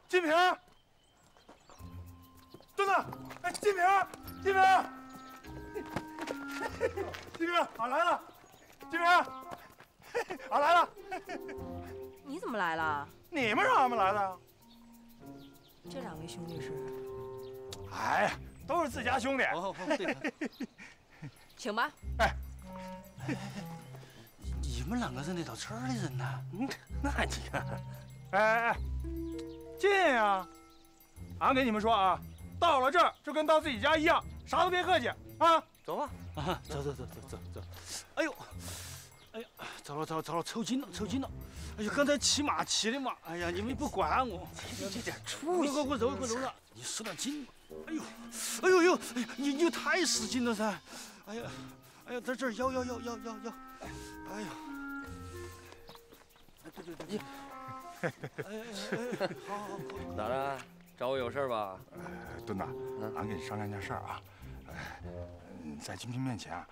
金平，墩子，哎，金平，金平，金平，俺来了，金平，俺来了。你怎么来了？你们让俺们来的。这两位兄弟是？哎呀，都是自家兄弟。哦，对的。请吧。哎。 你们两个在那头吃的人呢？嗯，那你看，哎哎哎，进啊！俺给你们说啊，到了这儿就跟到自己家一样，啥都别客气啊！走吧，啊，走走走走走走。哎呦，哎呀，走了走了走了，抽筋了抽筋了！哎呦，刚才骑马骑的嘛，哎呀，你们不管我，这点出息，快快揉快揉了，你使点劲。哎呦，哎呦呦，你你太使劲了噻！哎呀，哎呀，在这儿摇摇摇摇摇摇，哎呀。 对对对，哎哎哎，好好好，咋的？找我有事吧？呃，墩子，俺跟你商量件事儿啊。哎，在金平面前啊，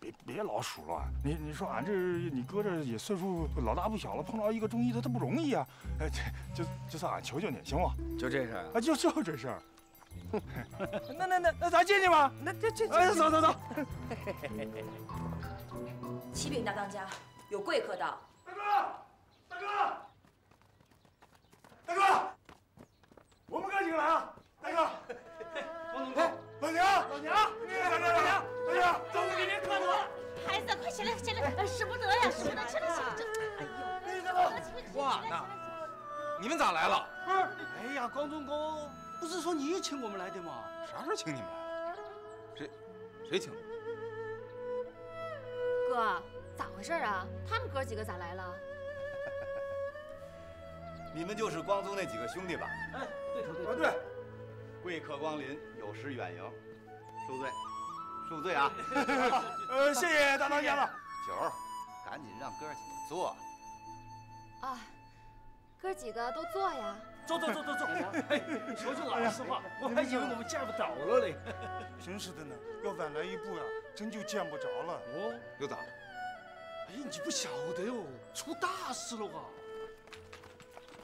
别别老数落。你你说俺这你哥这也岁数老大不小了，碰到一个中医的他不容易啊。哎，就就就算俺求求你，行不？就这事儿啊？就就这事儿。那那那那咱进去吧。那这这哎，走走走。启禀大当家，有贵客到。大哥。 大哥，大哥，我们哥几个来了。大哥，老娘，老娘，老娘，老娘，老娘，中午给您磕头了。孩子，快起来，起来，使不得呀，使不得，起来，起来，这，哎呦，大哥，哇，那你们咋来了？不是，哎呀，光宗公，不是说你请我们来的吗？啥时候请你们来了？谁，谁请的？哥，咋回事啊？他们哥几个咋来了？ 你们就是光宗那几个兄弟吧？哎，对头对头。啊对，贵客光临，有失远迎，恕罪，恕罪啊！呃，谢谢大当家了。九，赶紧让哥几个坐。啊，哥几个都坐呀。坐坐坐坐坐。说句老实话，我还以为我们见不着了嘞。真是的呢，要晚来一步呀，真就见不着了。哦，又咋了？哎，你不晓得哟，出大事了啊！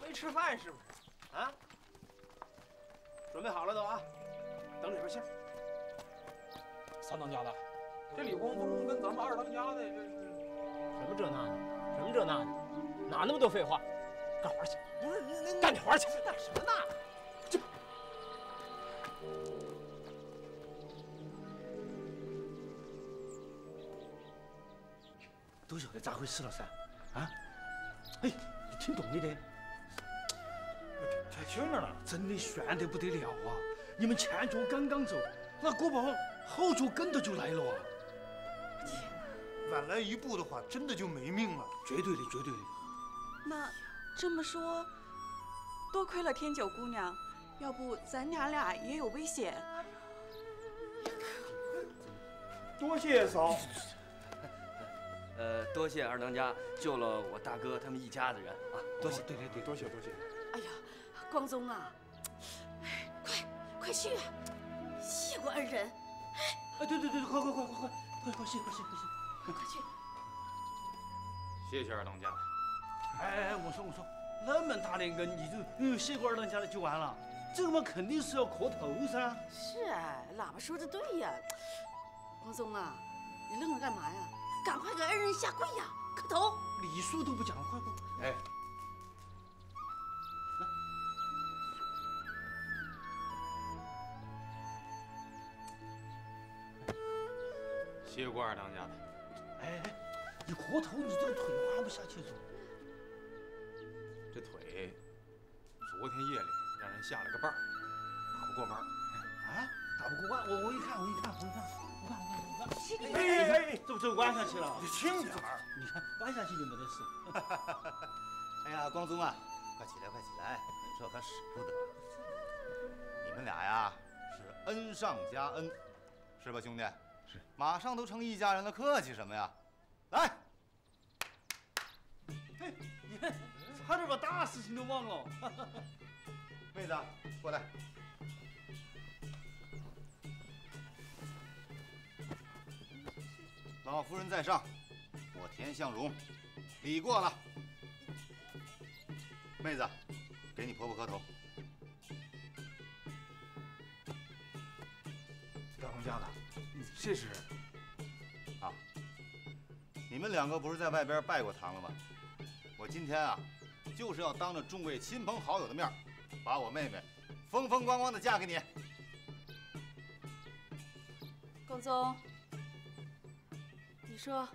没吃饭是不是？啊，准备好了都啊，等里边信儿。三当家的，这李光宗跟咱们二当家的什么这那的，什么这那的，哪那么多废话？干活去！不是，那那干你活去！干什么那？这。都晓得咋回事了噻，啊？哎，你听懂没得？太凶了，真的悬得不得了啊！你们前脚刚刚走，那郭宝后脚跟着就来了啊！天哪，晚来一步的话，真的就没命了。绝对的，绝对的。那这么说，多亏了天九姑娘，要不咱娘俩也有危险。多谢嫂。 呃，多谢二当家救了我大哥他们一家子人啊！多谢，对对对，多谢多谢。哎呀，光宗啊，哎，快快去啊，谢过恩人。哎，对对对，快快快快快快快谢快谢快谢，快去。谢谢二当家。哎哎，我说我说，那么大的恩，你就嗯谢过二当家的就完了？这个嘛肯定是要磕头噻。是啊，喇叭说的对呀。光宗啊，你愣着干嘛呀？ 赶快给恩人下跪呀，磕头！礼数都不讲，快快快！哎，来，谢过二当家的。哎哎，你磕头，你这个腿滑不下去是吧？这腿，昨天夜里让人下了个绊儿，打不过弯儿。啊？打不过弯？我我一看，我一看，我一看。 哎哎哎！这不这弯下去了？你轻点儿！你看弯下去就没得事。哎呀，光宗啊，快起来，快起来！这可使不得。你们俩呀，是恩上加恩，是吧，兄弟？是。马上都成一家人了，客气什么呀？来。哎，你看，差点把大事情都忘了。妹子，过来。 老夫人在上，我田向荣礼过了。妹子，给你婆婆磕头。大公家的，这是啊，你们两个不是在外边拜过堂了吗？我今天啊，就是要当着众位亲朋好友的面，把我妹妹风风光光的嫁给你。光宗。 你说